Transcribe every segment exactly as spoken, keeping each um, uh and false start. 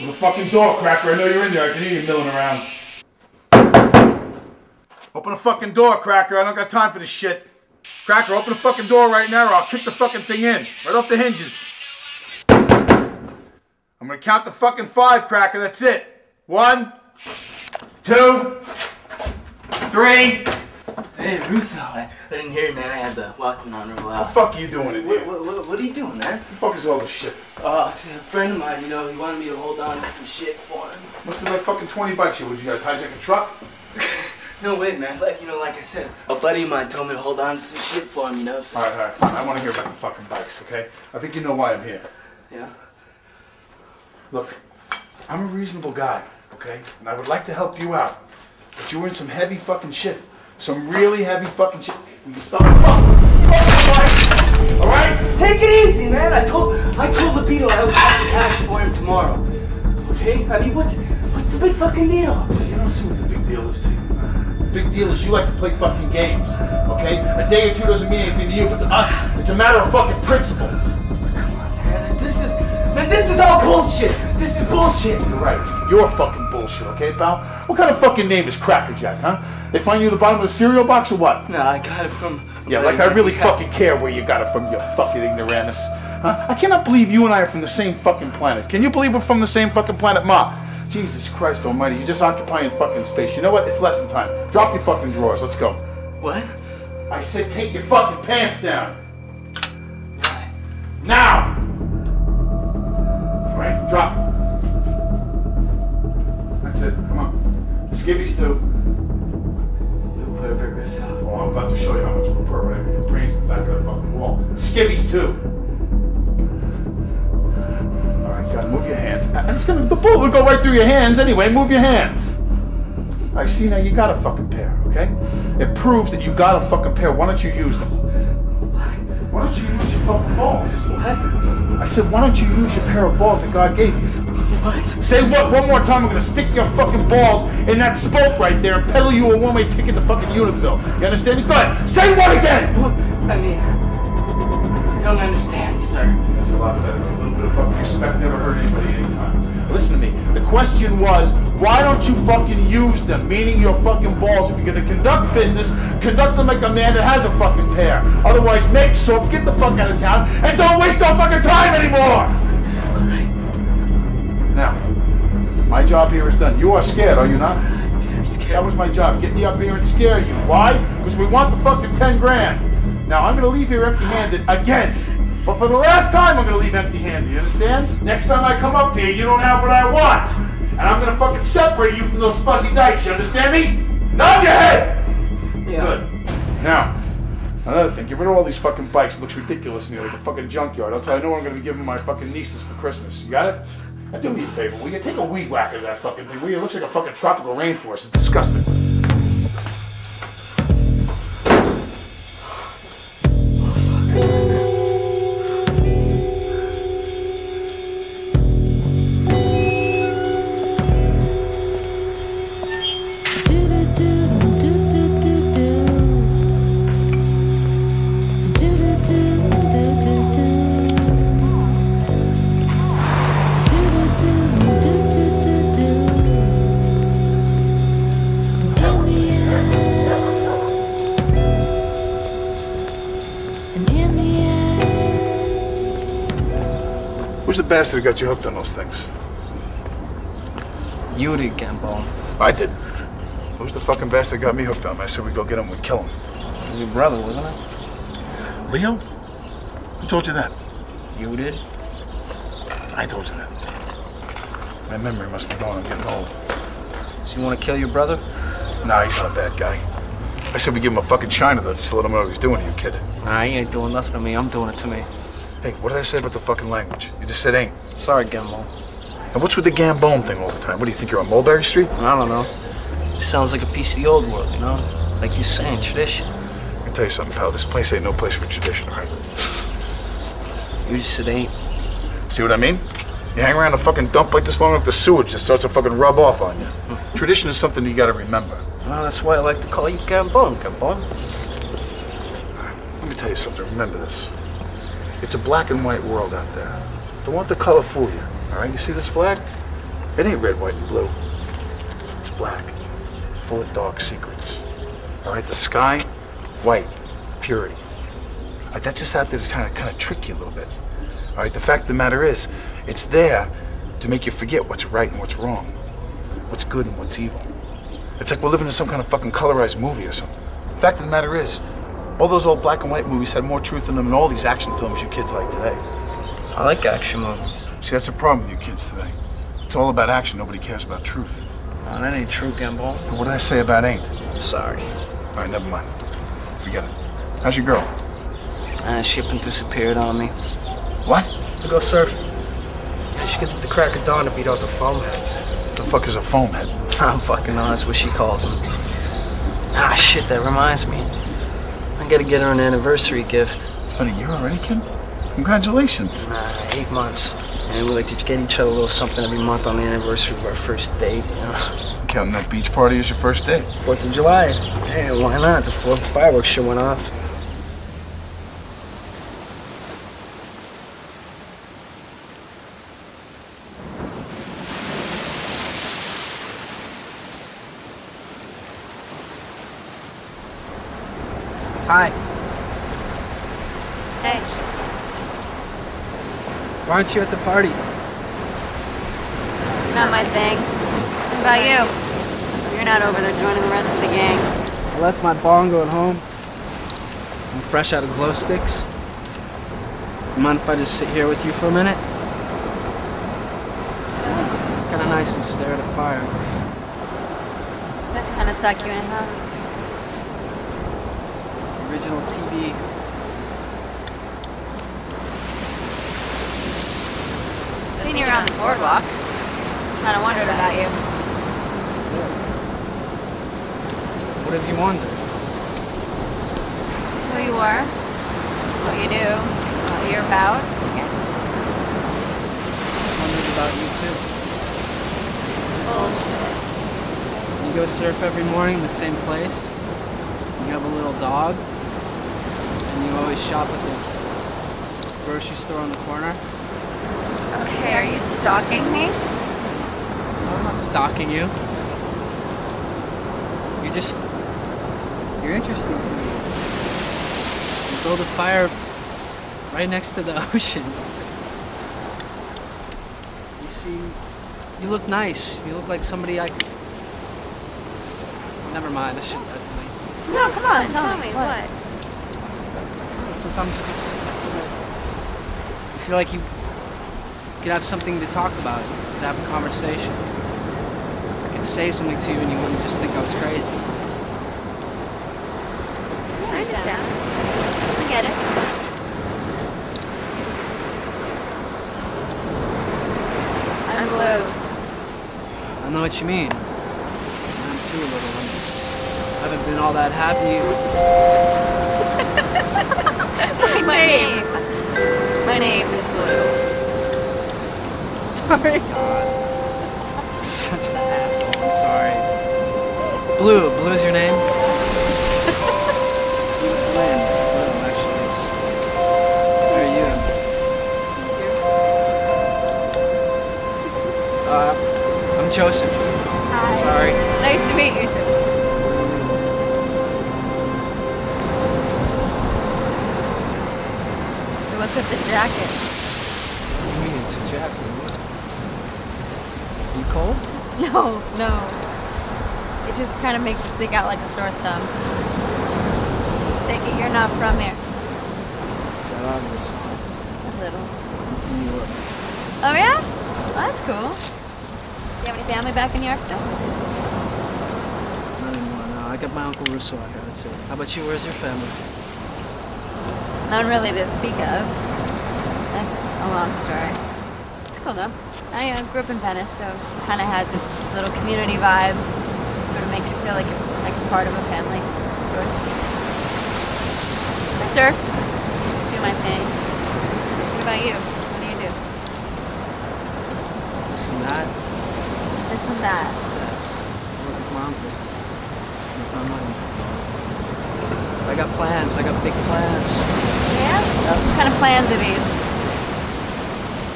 There's a fucking door, Cracker. I know you're in there. I can hear you milling around. Open the fucking door, Cracker. I don't got time for this shit. Cracker, open the fucking door right now or I'll kick the fucking thing in. Right off the hinges. I'm gonna count to fucking five, Cracker. That's it. One, two, three. Hey, Russo. I, I didn't hear you, man. I had the walking on real loud. What the fuck are you doing in here? What, what, what are you doing, man? What the fuck is all this shit? Uh, a friend of mine, you know, he wanted me to hold on to some shit for him. Must be like fucking twenty bucks here. Would you guys hijack a truck? No way, man. Like, you know, like I said, a buddy of mine told me to hold on to some shit for him, you know? So all right, all right, fine. I want to hear about the fucking bikes, okay? I think you know why I'm here. Yeah? Look, I'm a reasonable guy, okay? And I would like to help you out. But you were in some heavy fucking shit. Some really heavy fucking shit. We can stop. All right? Take it easy, man. I told I told Lupito I would have the cash for him tomorrow. Okay? I mean, what's what's the big fucking deal? So you don't see what the big deal is to you. The big deal is you like to play fucking games, okay? A day or two doesn't mean anything to you, but to us, it's a matter of fucking principle. Come on, man. This is... Man, this is all bullshit! This is bullshit! You're right. You're fucking bullshit, okay, pal? What kind of fucking name is Cracker Jack, huh? They find you at the bottom of the cereal box or what? No, I got it from... Yeah, like I really fucking care where you got it from, you fucking ignoramus. Huh? I cannot believe you and I are from the same fucking planet. Can you believe we're from the same fucking planet, Ma? Jesus Christ almighty, you're just occupying fucking space. You know what? It's lesson time. Drop your fucking drawers. Let's go. What? I said take your fucking pants down. Why? Now! Right, drop it. That's it. Come on. The skivvies too. You'll put a big wrist out. Oh, I'm about to show you how much we're purring. Your brains in the back of that fucking wall. Skivvies too. All right, God, move your hands. I'm just gonna. The bullet will go right through your hands anyway. Move your hands. All right, see now you got a fucking pair, okay? It proves that you got a fucking pair. Why don't you use them? Why don't you use your fucking balls? What? I said, why don't you use your pair of balls that God gave you? What? Say what one more time, I'm gonna stick your fucking balls in that spoke right there and peddle you a one-way ticket to fucking Unifil. You understand me? Go ahead. Say what again? Look, I mean, I don't understand, sir. That's a lot better. A little bit of fucking respect never hurt anybody anytime. Listen to me. The question was, why don't you fucking use them? Meaning your fucking balls. If you're gonna conduct business, conduct them like a man that has a fucking pair. Otherwise, make soap, get the fuck out of town, and don't waste our fucking time anymore! All right. Now, my job here is done. You are scared, are you not? I'm very scared. That was my job, get me up here and scare you. Why? Because we want the fucking ten grand. Now, I'm gonna leave here empty-handed again. But for the last time, I'm gonna leave empty-handed, you understand? Next time I come up here, you don't have what I want. And I'm gonna fucking separate you from those fuzzy dykes, you understand me? Nod your head! Yeah. Good. Now, another thing, get rid of all these fucking bikes. It looks ridiculous near like a fucking junkyard. That's how I know I'm gonna be giving my fucking nieces for Christmas. You got it? Now do me a favor, will you? Take a weed whacker to that fucking thing, will you? It looks like a fucking tropical rainforest. It's disgusting. Bastard got you hooked on those things. You did, Gambo. I did. Who's the fucking bastard got me hooked on? I said we go get him, we kill him. It was your brother, wasn't it? Leo? Who told you that? You did? I told you that. My memory must be gone. I'm getting old. So you want to kill your brother? Nah, he's not a bad guy. I said we give him a fucking China, though, just to let him know what he's doing to you, kid. Nah, he ain't doing nothing to me. I'm doing it to me. Hey, what did I say about the fucking language? You just said ain't. Sorry, Gambone. And what's with the Gambone thing all the time? What do you think, you're on Mulberry Street? I don't know. It sounds like a piece of the old world, you know? Like you're saying, tradition. Let me tell you something, pal. This place ain't no place for tradition, all right? You just said ain't. See what I mean? You hang around a fucking dump like this long enough, the sewage just starts to fucking rub off on you. Tradition is something you gotta remember. Well, that's why I like to call you Gambone, Gambone. All right, let me tell you something. Remember this. It's a black and white world out there. Don't let the color fool you, all right? You see this flag? It ain't red, white, and blue. It's black, full of dark secrets. All right, the sky, white, purity. All right, that's just out there to kind of, kind of trick you a little bit. All right, the fact of the matter is, it's there to make you forget what's right and what's wrong, what's good and what's evil. It's like we're living in some kind of fucking colorized movie or something. The fact of the matter is, all those old black and white movies had more truth in them than all these action films you kids like today. I like action movies. See, that's the problem with you kids today. It's all about action. Nobody cares about truth. Oh, that ain't true, Gimbal. What did I say about ain't? Sorry. All right, never mind. Forget it. How's your girl? Uh, shipping disappeared on me. What? To go surfing. I should get at the crack of dawn to beat out the foamheads. The fuck is a foamhead? I'm fucking on. That's what she calls them. Ah, shit, that reminds me. I gotta get her an anniversary gift. It's been a year already, Ken? Congratulations. Nah, eight months. And we like to get each other a little something every month on the anniversary of our first date, you know? Counting that beach party as your first date? Fourth of July. Hey, why not? The fourth fireworks show went off. Hi. Hey. Why aren't you at the party? It's not my thing. What about you? You're not over there joining the rest of the gang. I left my bongo at home. I'm fresh out of glow sticks. You mind if I just sit here with you for a minute? Oh. It's kind of nice to stare at a fire. That's kind of succulent, huh? Original T V. Seen you around the boardwalk. Kind of wondered about you. What have you wondered? Who you are, what you do, what you're about, I guess. I wondered about you too. Bullshit. You go surf every morning in the same place. You have a little dog. You always shop at the grocery store on the corner. Okay, are you stalking me? No, I'm not stalking you. You're just... You're interesting to me. You build a fire right next to the ocean. You see... You look nice. You look like somebody I... Never mind, I shouldn't... Definitely... No, come on, tell, tell me. me. What? what? Sometimes you just you feel like you could have something to talk about. You could have a conversation. I could say something to you and you wouldn't just think I was crazy. I understand. I get it. I'm blue. I know what you mean. I'm too a little. I haven't been all that happy. My, my name. name. My name is Bleu. Sorry. God. I'm such an asshole. I'm sorry. Bleu. Bleu's your name? It's Lynn. Bleu, actually. Who are you? Uh, I'm Joseph. Hi. Sorry. Nice to meet you. What's with the jacket? What do you mean it's a jacket? You cold? No, no. It just kind of makes you stick out like a sore thumb. Take it, you're not from here. That obvious. A little. I'm from New York. Oh yeah? Well, that's cool. Do you have any family back in New York still? Not anymore, no. I got my Uncle Russo out here, that's it. How about you? Where's your family? Not really to speak of. That's a long story. It's cool though. I uh, grew up in Venice, so it kind of has its little community vibe. Sort of makes you feel like, it, like it's part of a family, of sorts. I surf. Do my thing. What about you? What do you do? This and that. This and that. I work with my uncle. With my money. I got plans. I got big plans. Yeah? What kind of plans are these?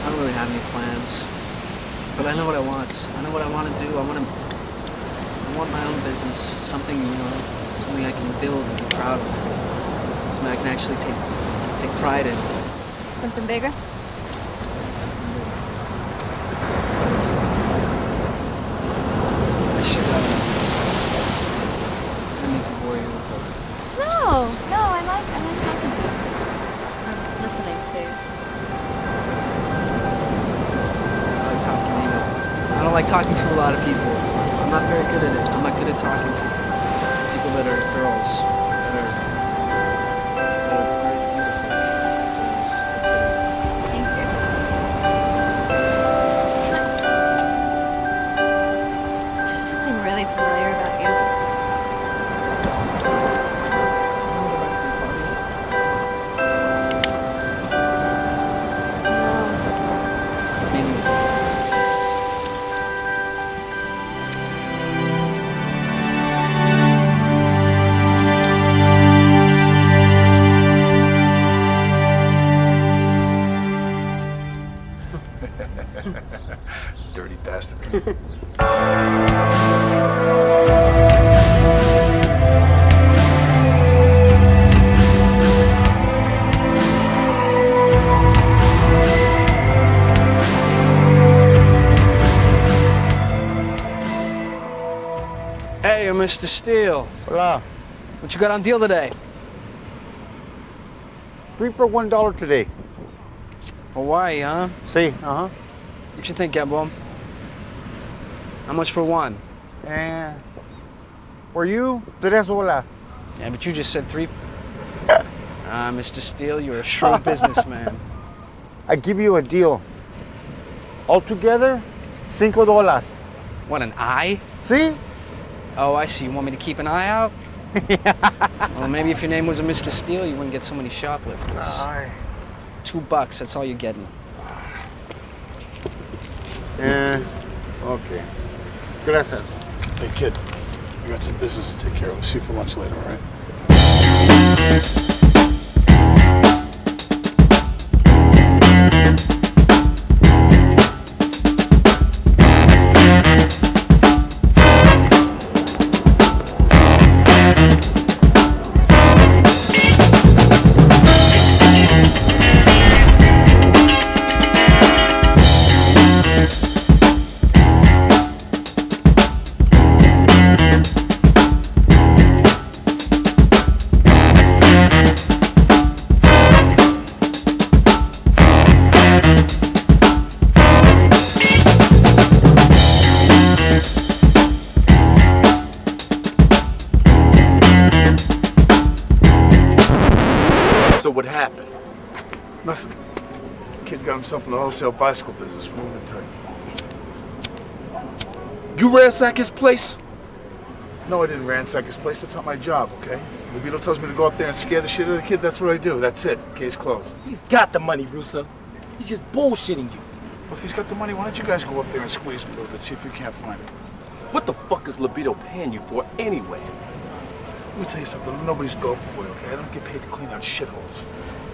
I don't really have any plans. But I know what I want. I know what I want to do. I want to. I want my own business. Something, you know, something I can build and be proud of. Something I can actually take take pride in. Something bigger? I should. Uh, I don't need to bore you with those. No, no, I like I like talking to you. I'm listening to you. I like talking either. I don't like talking to a lot of people. I'm not very good at it. I'm not good at talking to people that are girls. That are Mister Steele. Hola. What you got on deal today? Three for one dollar today. Hawaii, huh? See, si, uh-huh. What you think, Gabbo? How much for one? Eh, uh, for you, tres bolas. Yeah, but you just said three. Ah, uh, Mister Steele, you're a shrewd businessman. I give you a deal. Altogether, cinco dolas. What, an eye? See? Si? Oh, I see. You want me to keep an eye out? Well, maybe if your name wasn't Mister Steele, you wouldn't get so many shoplifters. Aye. Two bucks, that's all you're getting. Eh, uh, okay. Gracias. Hey, kid, we got some business to take care of. We'll see you for lunch later, all right? Himself in the wholesale bicycle business. You ransack his place? No, I didn't ransack his place. That's not my job, okay? Lupito tells me to go up there and scare the shit out of the kid. That's what I do. That's it. Case closed. He's got the money, Russo. He's just bullshitting you. Well, if he's got the money, why don't you guys go up there and squeeze him a little bit, see if you can't find him? What the fuck is Lupito paying you for anyway? Let me tell you something. I'm nobody's golfer boy, okay? I don't get paid to clean out shitholes.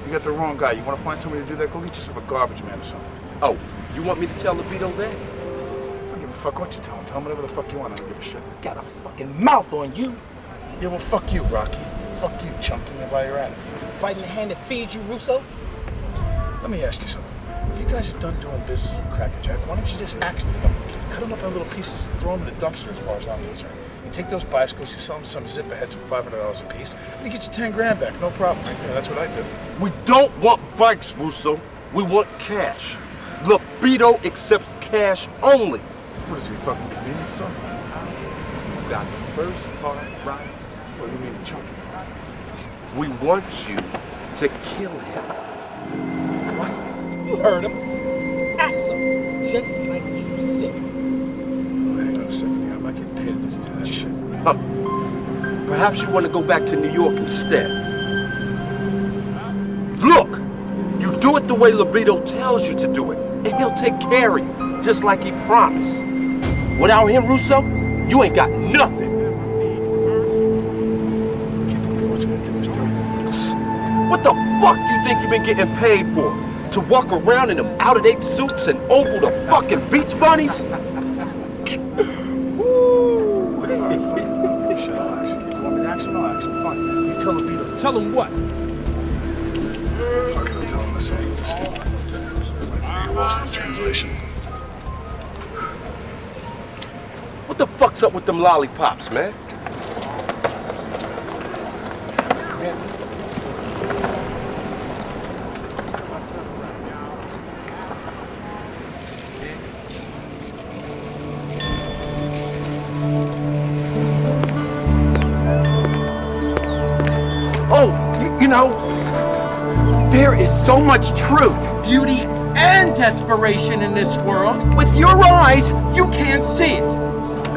You got the wrong guy. You want to find somebody to do that? Go get yourself a garbage man or something. Oh, you want me to tell Lupito that? I don't give a fuck what you tell him. Tell him whatever the fuck you want. I don't give a shit. Got a fucking mouth on you. Yeah, well, fuck you, Rocky. Fuck you, Chunky, while you're at it. Biting the hand that feeds you, Russo? Let me ask you something. If you guys are done doing business with Cracker Jack, why don't you just axe the fucking kid? Cut him up in little pieces and throw him in the dumpster as far as I'm concerned. You take those bicycles, you sell them some zipper heads for five hundred dollars a piece, and you get your ten grand back. No problem right there. That's what I do. We don't want bikes, Russo. We want cash. Lupito accepts cash only. What is he, a fucking convenience store? You got the first part right. What do you mean, Chunky? We want you to kill him. What? You heard him. Axe him. Just like you said. Well, hang on a second. I'm not getting paid enough to do that shit. Huh. Perhaps you want to go back to New York instead. Look, you do it the way Lupito tells you to do it, and he'll take care of you, just like he promised. Without him, Russo, you ain't got nothing. I can't believe what's gonna do is dirty. What the fuck you think you've been getting paid for? to walk around in them out-of-date suits and ogle the fucking beach bunnies? Woo! Shut up, action. You want me to action? I'll action. Fine. You tell Lupito. Tell him what? Fuck it, I'm telling this ain't this. I think you lost in translation. What the fuck's up with them lollipops, man? So much truth, beauty, and desperation in this world. With your eyes, you can't see it.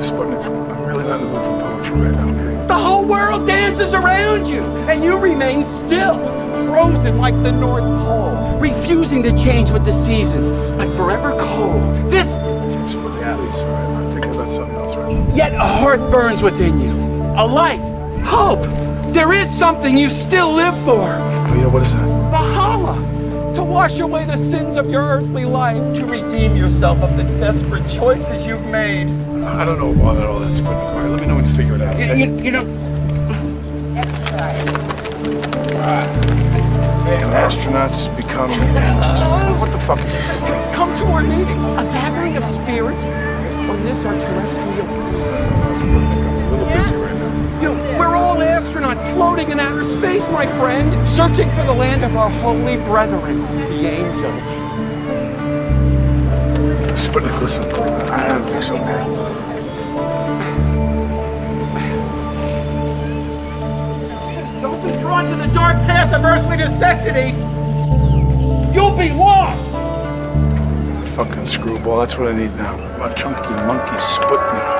Sputnik, I'm really not in the mood for poetry right now, okay? The whole world dances around you, and you remain still, frozen like the North Pole, refusing to change with the seasons, but forever cold, distant. Sputnik, yeah. Please, all right? I'm thinking about something else right now. Yet a heart burns within you, a light, hope. There is something you still live for. Oh, yeah, what is that? Valhalla! To wash away the sins of your earthly life, to redeem yourself of the desperate choices you've made. I don't know why that all that's putting me quiet. Let me know when you figure it out. You, you, you know. Right. Can astronauts become. What the fuck is this? Come to our meeting. A gathering of spirits from this our terrestrial. I'm a little busy right now. Dude, we're all astronauts floating in outer space, my friend, searching for the land of our holy brethren, the angels. Sputnik, listen, I don't think so, man. Don't be drawn to the dark path of earthly necessity. You'll be lost. Fucking screwball, that's what I need now. A chunky monkey Sputnik.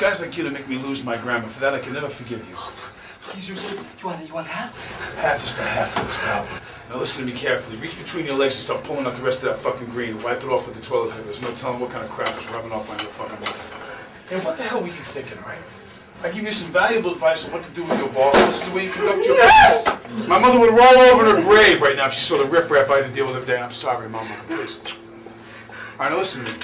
Guys like you to make me lose my grammar. For that, I can never forgive you. Oh, please, Russo. You want, you want half? Half is for half of us, pal. Now listen to me carefully. Reach between your legs and start pulling out the rest of that fucking green. Wipe it off with the toilet paper. There's no telling what kind of crap is rubbing off on your fucking body. Hey, what the hell were you thinking, right? I give you some valuable advice on what to do with your balls. This is the way you conduct your business. No! My mother would roll over in her grave right now if she saw the riffraff I had to deal with every day. I'm sorry, Mama. Please. All right, now listen to me.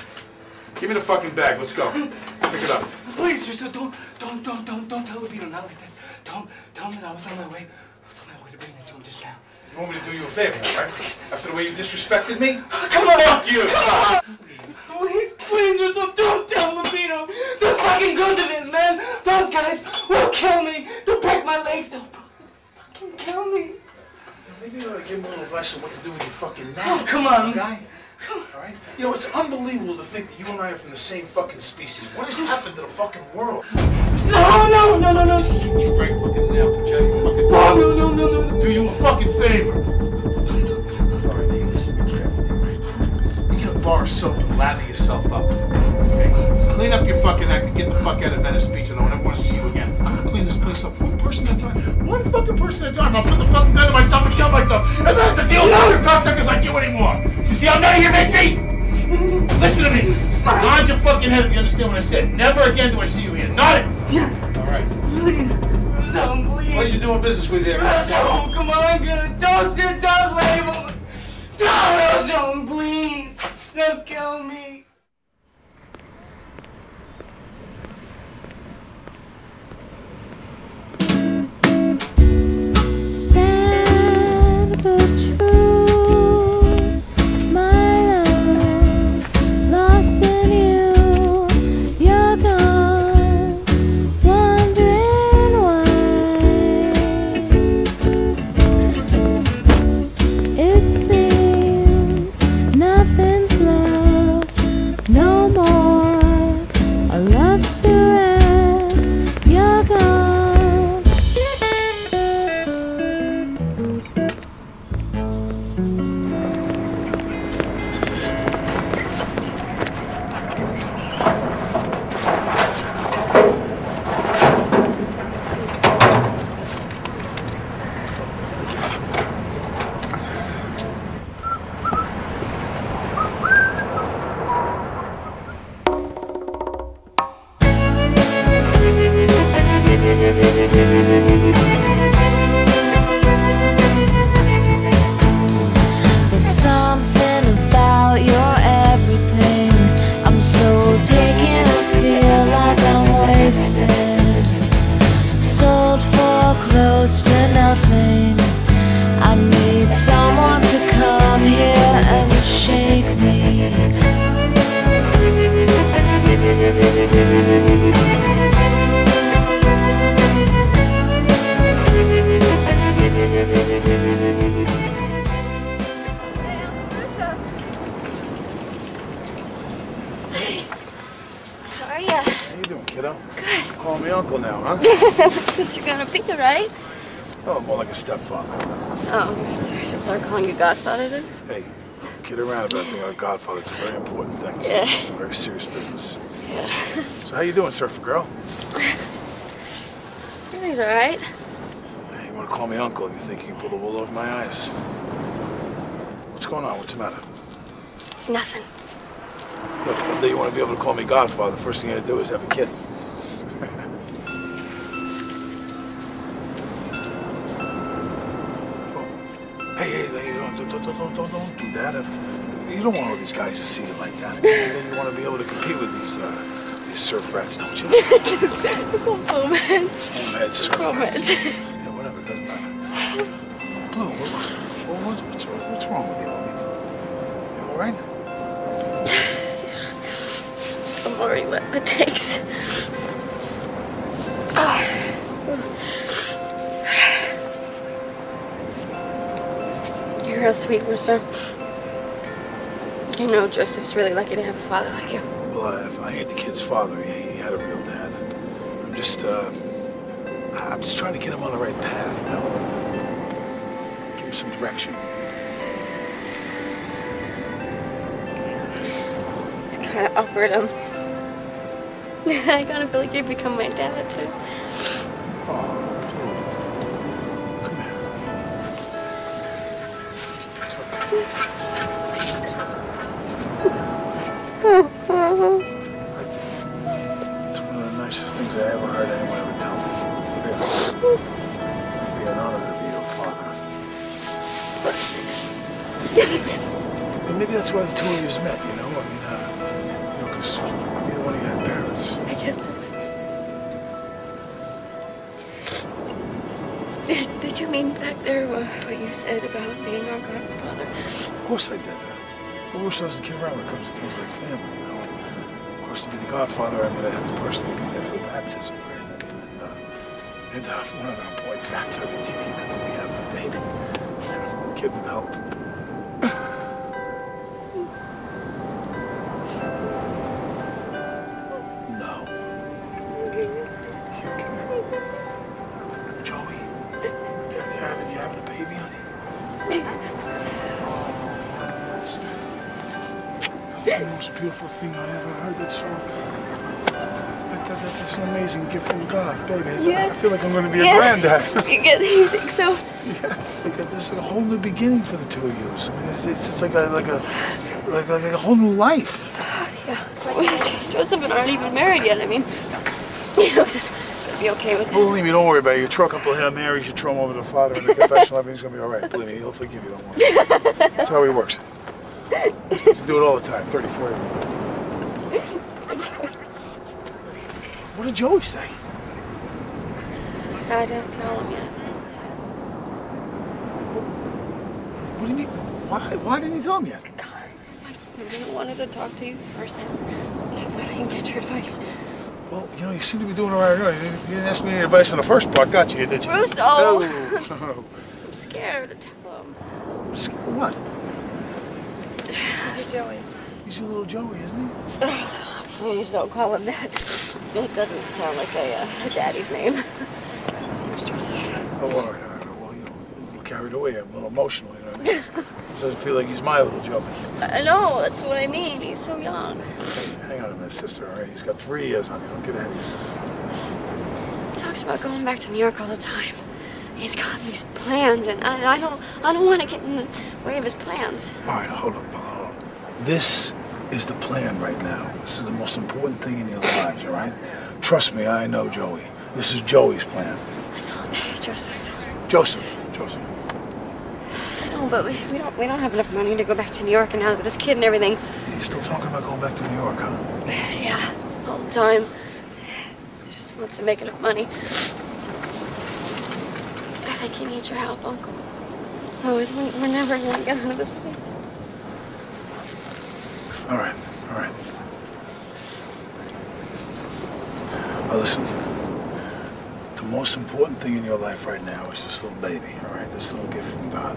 Give me the fucking bag. Let's go. Pick it up. Please, Russo, don't, don't, don't, don't, don't tell Lupito, not like this. Don't tell him that I was on my way, I was on my way to bring it to him just now. You want me to do you a favor, right? After the way you disrespected me? Come on! Fuck you! Come on. Please, please, Russo, don't tell Lupito! Those fucking Gundavins, man! Those guys will kill me! They'll break my legs, they'll fucking kill me! Maybe you ought to give him a little advice on what to do with your fucking mouth. Oh, come on, guy. All right? You know, it's unbelievable to think that you and I are from the same fucking species. What has happened to the fucking world? No, no, no, no, no. Shoot you right fucking now, project your fucking... No, no, no, no, no, no. Do you a fucking favor. All right, now listen to me carefully, right? You get a bar of soap and lather yourself up, okay? Clean up your fucking act and get the fuck out of Venice Beach and I don't want to see you again. I'm gonna clean this place up one person at a time. One fucking person at a time. I'll put the fucking gun in myself and kill myself. And I don't have to deal with other cocksuckers like you anymore. You see how nutty you make me? Listen to me. Nod your fucking head if you understand what I said. Never again do I see you here. Nod it! Yeah. Alright. Please. Don't, please. What you doing business with there? Don't, come on, girl. Don't, don't label me. Don't, don't, please. Don't kill me. calling me uncle now, huh? That's what you're gonna be, right? Oh, more like a stepfather. Oh, so I should start calling you godfather then? Hey, don't kid around about being our godfather. It's a very important thing. Yeah. It's a very serious business. Yeah. So how you doing, surfer girl? Everything's all right. Hey, you want to call me uncle and you think you can pull the wool over my eyes. What's going on? What's the matter? It's nothing. Look, one day you want to be able to call me godfather, the first thing you gotta do is have a kid. Don't, don't, don't, don't do that. You don't want all these guys to see you like that. You want to be able to compete with these, uh, these surf rats, don't you? Homeheads. Homeheads, surf rats. Yeah, whatever, it doesn't matter. Bleu, what, what, what's, what's wrong with you, homie? You all right? I'm already wet, but thanks. You're real sweet, Russo. You know Joseph's really lucky to have a father like you. Well, I, I hate the kid's father. He, he had a real dad. I'm just, uh, I'm just trying to get him on the right path, you know? Give him some direction. It's kind of awkward. Um, I kind of feel like you've become my dad, too. Oh. It's one of the nicest things I ever heard anyone ever tell me. It would be an honor to be your father. And maybe that's why the two of you met, you know? I mean, uh, you know, because neither one of you had parents. I guess so. Did, did you mean back there uh, what you said about being our godfather? Of course I did. Russo doesn't kid around when it comes to things like family, you know. Of course, to be the godfather, I mean, I'd have to personally be there for the baptism, right? I mean, and, uh, and uh, one other important factor, I mean, you have to be having a baby. A kid would help. No. You. Joey. You having, you having a baby, honey? That's the most beautiful thing I ever heard. That's so. That, that, that's an amazing gift from God, baby. Yeah. I feel like I'm going to be yeah. a granddad. You, get, you think so? Yes. Like a, this is a whole new beginning for the two of you. So, I mean, it's, it's like a like a like, like a whole new life. Yeah. Like, Joseph and I aren't even married yet. I mean, you know, just gonna be okay with it. Believe me, don't worry about it. Your truck up till Hail Mary's, you throw him over to the father in the confessional. Everything's going to be all right. Believe me, he'll forgive you. Don't worry. That's how he works. I used to do it all the time, thirty, forty. What did Joey say? I didn't tell him yet. What do you mean? Why, why didn't you tell him yet? God, I really wanted to talk to you first. I thought I could get your advice. Well, you know, you seem to be doing all right. You didn't, you didn't ask me any advice on the first part, got you, did you? Russo! Oh. I'm, I'm scared to tell him. What? Joey. He's your little Joey, isn't he? Oh, please don't call him that. It doesn't sound like a, uh, a daddy's name. His name's Joseph. Oh, all right, all right. Well, you know, I'm a little carried away. I'm a little emotional, you know what I mean? It doesn't feel like he's my little Joey. I know, that's what I mean. He's so young. Hey, hang on a minute, sister, all right? He's got three years on you. Don't get ahead of yourself. He talks about going back to New York all the time. He's got these plans, and I, I don't I don't want to get in the way of his plans. All right, hold up, hold on. This is the plan right now. This is the most important thing in your lives, all right? Trust me, I know, Joey. This is Joey's plan. I know, Joseph. Joseph, Joseph. I know, but we, we don't we don't have enough money to go back to New York, and now with this kid and everything. Yeah, you're still talking about going back to New York, huh? Yeah, all the time. He just wants to make enough money. I think he needs your help, Uncle. Otherwise, we're never going to get out of this place. All right, all right. Now, listen. The most important thing in your life right now is this little baby, all right? This little gift from God.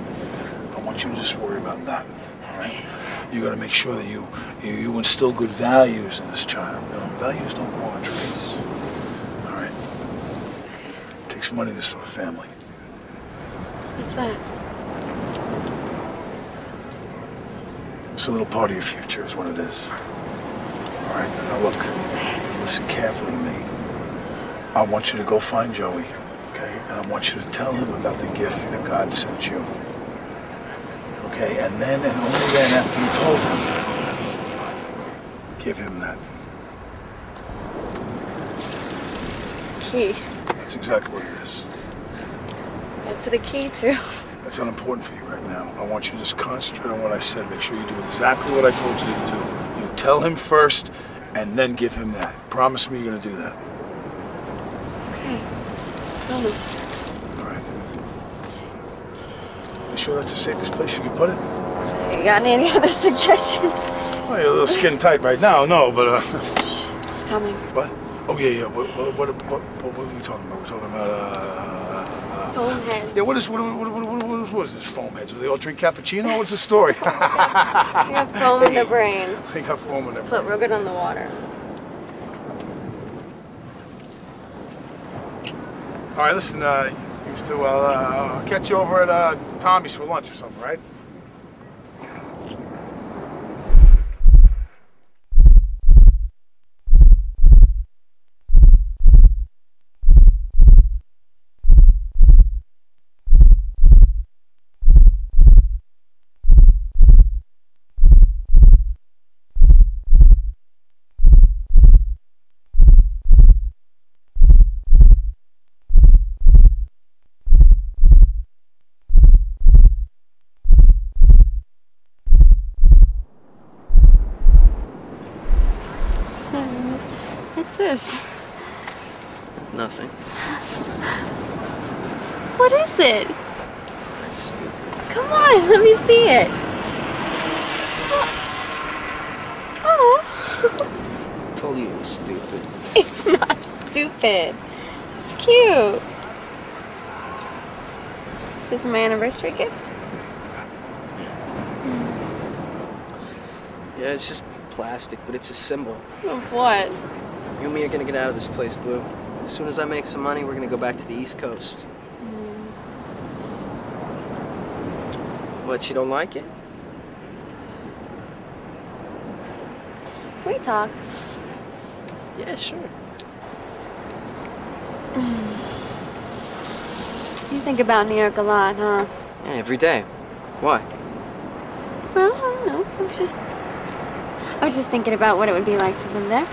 I want you to just worry about that, all right? You got to make sure that you, you you instill good values in this child. You know, values don't grow on trees, all right? much money to start a family. What's that? It's a little part of your future is what it is. All right, now look, listen carefully to me. I want you to go find Joey, okay? And I want you to tell him about the gift that God sent you. Okay, and then, and only then, after you told him, give him that. It's a key. That's exactly what it is. What's it a key to? That's unimportant for you right now. I want you to just concentrate on what I said. Make sure you do exactly what I told you to do. You tell him first, and then give him that. Promise me you're gonna do that. Okay. Promise. Sure, that's the safest place you can put it. You got any other suggestions? Well, you're a little skin tight right now, no, but uh. It's coming. What? Oh yeah, yeah. What? What? What? What, what are we talking about? We're talking about uh. Foam heads. Yeah. What is? What? What? What? What, what, what is this foam heads? Do they all drink cappuccino? What's the story? They got foam in their brains. They got foam in their brains. Put rugged on the water. All right, listen. Uh, Well, uh, I'll catch you over at uh, Tommy's for lunch or something, right? This is my anniversary gift. Mm. Yeah, it's just plastic, but it's a symbol. Of what? You and me are gonna get out of this place, Blue. As soon as I make some money, we're gonna go back to the East Coast. Mm. What, you don't like it? Can we talk? Yeah, sure. You think about New York a lot, huh? Yeah, every day. Why? Well, I don't know. I was just... I was just thinking about what it would be like to live there.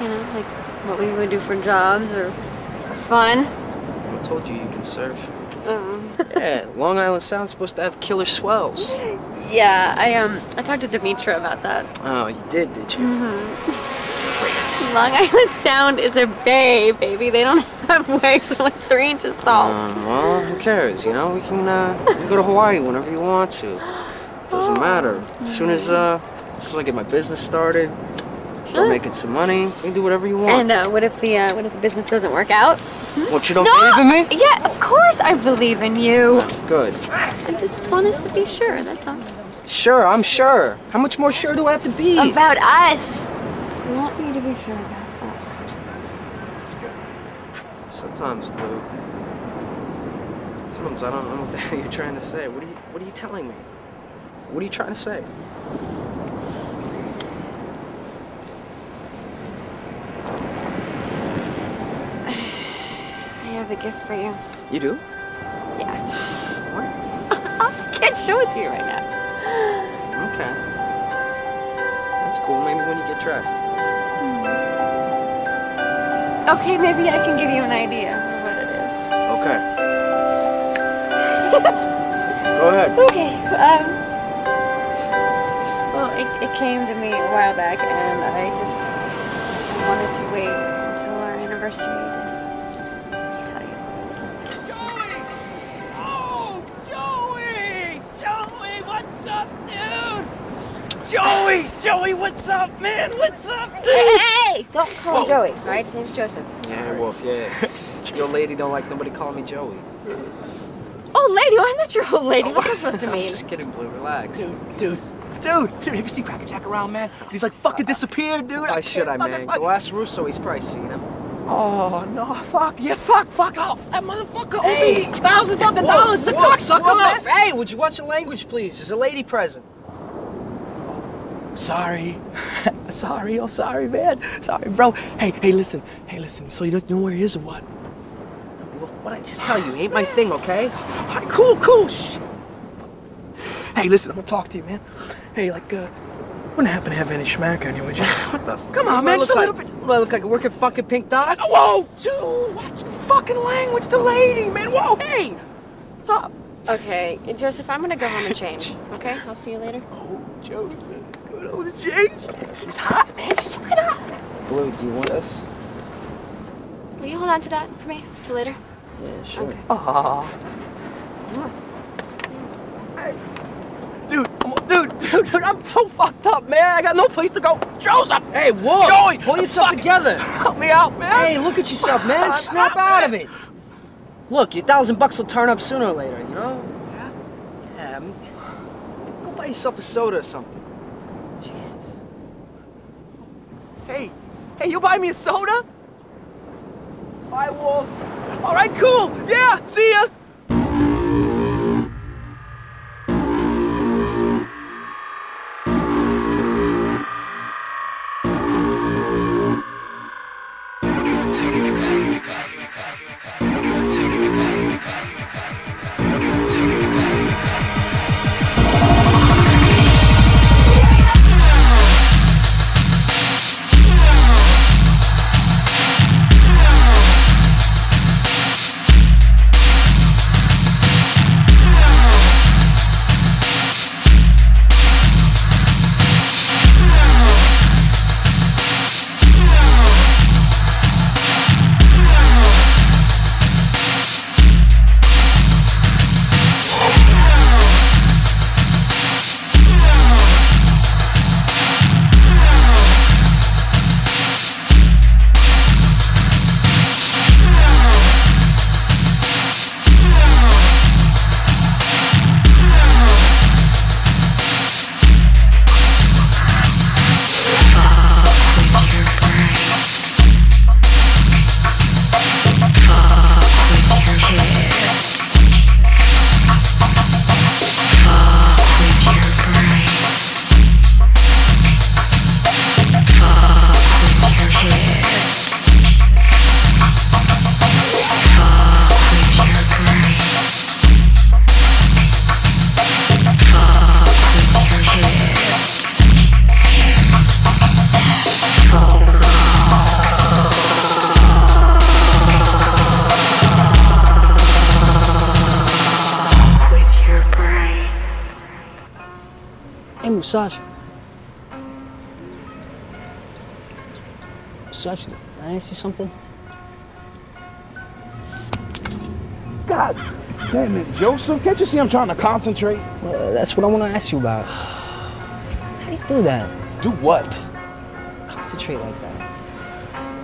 You know, like what we would do for jobs or for fun. I told you you can surf. Oh. Yeah, Long Island Sound's supposed to have killer swells. Yeah, I um, I talked to Demetrius about that. Oh, you did, did you? Mm-hmm. Great. Long Island Sound is a bay, baby. They don't... waves are like three inches tall. Uh, well, who cares? You know, we can uh, we can go to Hawaii whenever you want to. Doesn't oh. matter. As soon as uh, as soon as I get my business started, start making some money, we can do whatever you want. And uh, what if the uh, what if the business doesn't work out? Hmm? What, you don't no! believe in me? Yeah, of course I believe in you. Good. I just want us to be sure. That's all. Sure, I'm sure. How much more sure do I have to be? About us. I want you to be sure about. Sometimes, Blue. Sometimes I don't know what the hell you're trying to say. What are you what are you telling me? What are you trying to say? I have a gift for you. You do? Yeah. What? I can't show it to you right now. Okay. That's cool. Maybe when you get dressed. Mm. Okay, maybe I can give you an idea of what it is. Okay. Go ahead. Okay. Um, well, it, it came to me a while back, and I just wanted to wait until our anniversary to tell you. Joey! Oh, Joey! Joey, what's up, dude? Joey! Joey, what's up, man? What's up, dude? Don't call him Joey, all right? His name's Joseph. Yeah, Wolf, yeah. Your lady don't like nobody calling me Joey. Old lady? Why not your old lady? What's that supposed to mean? I'm just kidding, Blue. Relax. Dude, dude, dude, dude, have you seen Cracker Jack around, man? He's like fucking disappeared, dude. Why should I, man? Go ask Russo. He's probably seen him. Oh, no, fuck, yeah, fuck, fuck off. That motherfucker owes me a thousand fucking whoa, dollars. It's a cocksucker, man. Hey, would you watch the language, please? There's a lady present. Oh, sorry. Sorry, oh, sorry, man. Sorry, bro. Hey, hey, listen. Hey, listen, so you don't know where he is or what? Well, what I just tell you ain't my thing, okay? All right, cool, cool, shit. Hey, listen, I'm gonna talk to you, man. Hey, like, uh... wouldn't happen to have any schmack on you, would you? What the fuck? Come on, man, just a little bit. What, I look like a working fucking pink dot? Whoa, dude, watch the fucking language, the lady, man. Whoa, hey, what's up? Okay, Joseph, I'm gonna go home and change, okay? I'll see you later. Oh, Joseph, going home to change? She's hot, man, she's fucking hot. Bleu, do you want this? Will you hold on to that for me till later? Yeah, sure. Okay. Aww. Hey. Dude, I'm, dude, dude, dude, I'm so fucked up, man. I got no place to go. Joseph! Hey, whoa! Joey! Pull yourself together. Help me out, man. Hey, look at yourself, man. Snap out of it. Look, your thousand bucks will turn up sooner or later, you know? Yeah? Yeah, I mean, go buy yourself a soda or something. Jesus. Hey, hey, you buy me a soda? Bye, Wolf. All right, cool. Yeah, see ya. Musashi. Musashi, can I ask you something? God damn it, Joseph. Can't you see I'm trying to concentrate? Well, that's what I want to ask you about. How do you do that? Do what? Concentrate like that.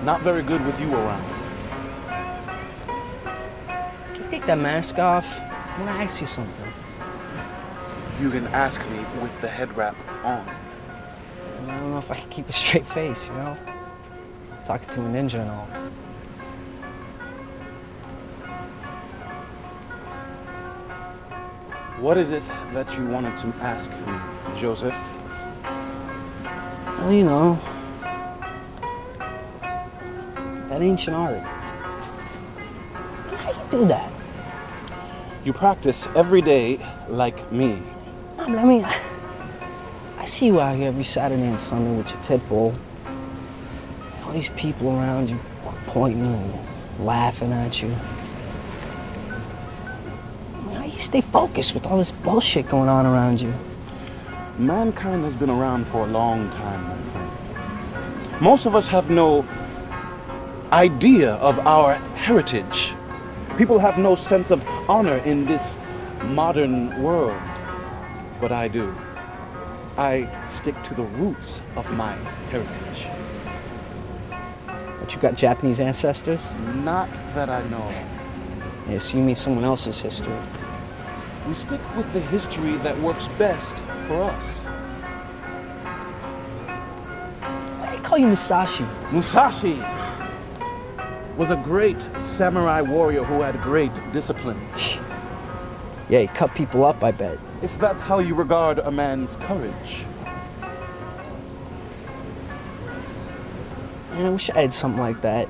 Not very good with you around. Can you take that mask off? I want to ask you something. You can ask me with the head wrap on. I don't know if I can keep a straight face, you know? Talking to a ninja and all. What is it that you wanted to ask me, Joseph? Well, you know, that ancient art. How do you do that? You practice every day like me. I mean, I, I see you out here every Saturday and Sunday with your tit bowl. All these people around you pointing and laughing at you. I mean, how do you stay focused with all this bullshit going on around you? Mankind has been around for a long time, my friend. Most of us have no idea of our heritage. People have no sense of honor in this modern world. But I do. I stick to the roots of my heritage. But you got Japanese ancestors? Not that I know of. Yes, you mean someone else's history. We stick with the history that works best for us. Why do they call you Musashi? Musashi! was a great samurai warrior who had great discipline. Yeah, he cut people up, I bet. If that's how you regard a man's courage. Man, I wish I had something like that.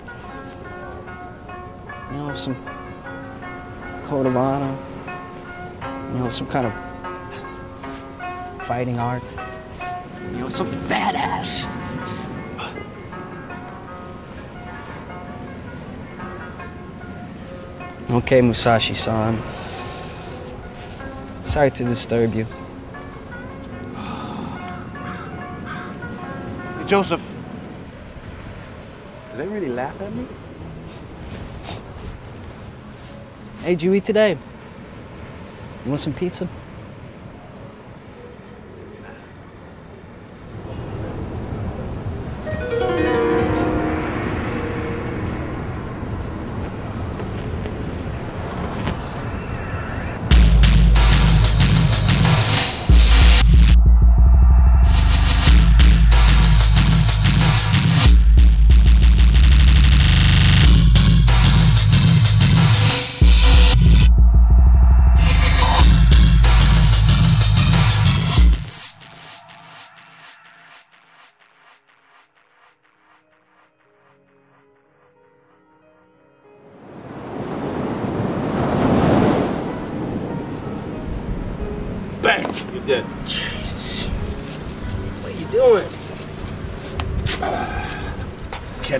You know, some code of honor. You know, some kind of fighting art. You know, something badass. Okay, Musashi-san. Sorry to disturb you. Hey, Joseph. Did they really laugh at me? Hey, did you eat today? You want some pizza?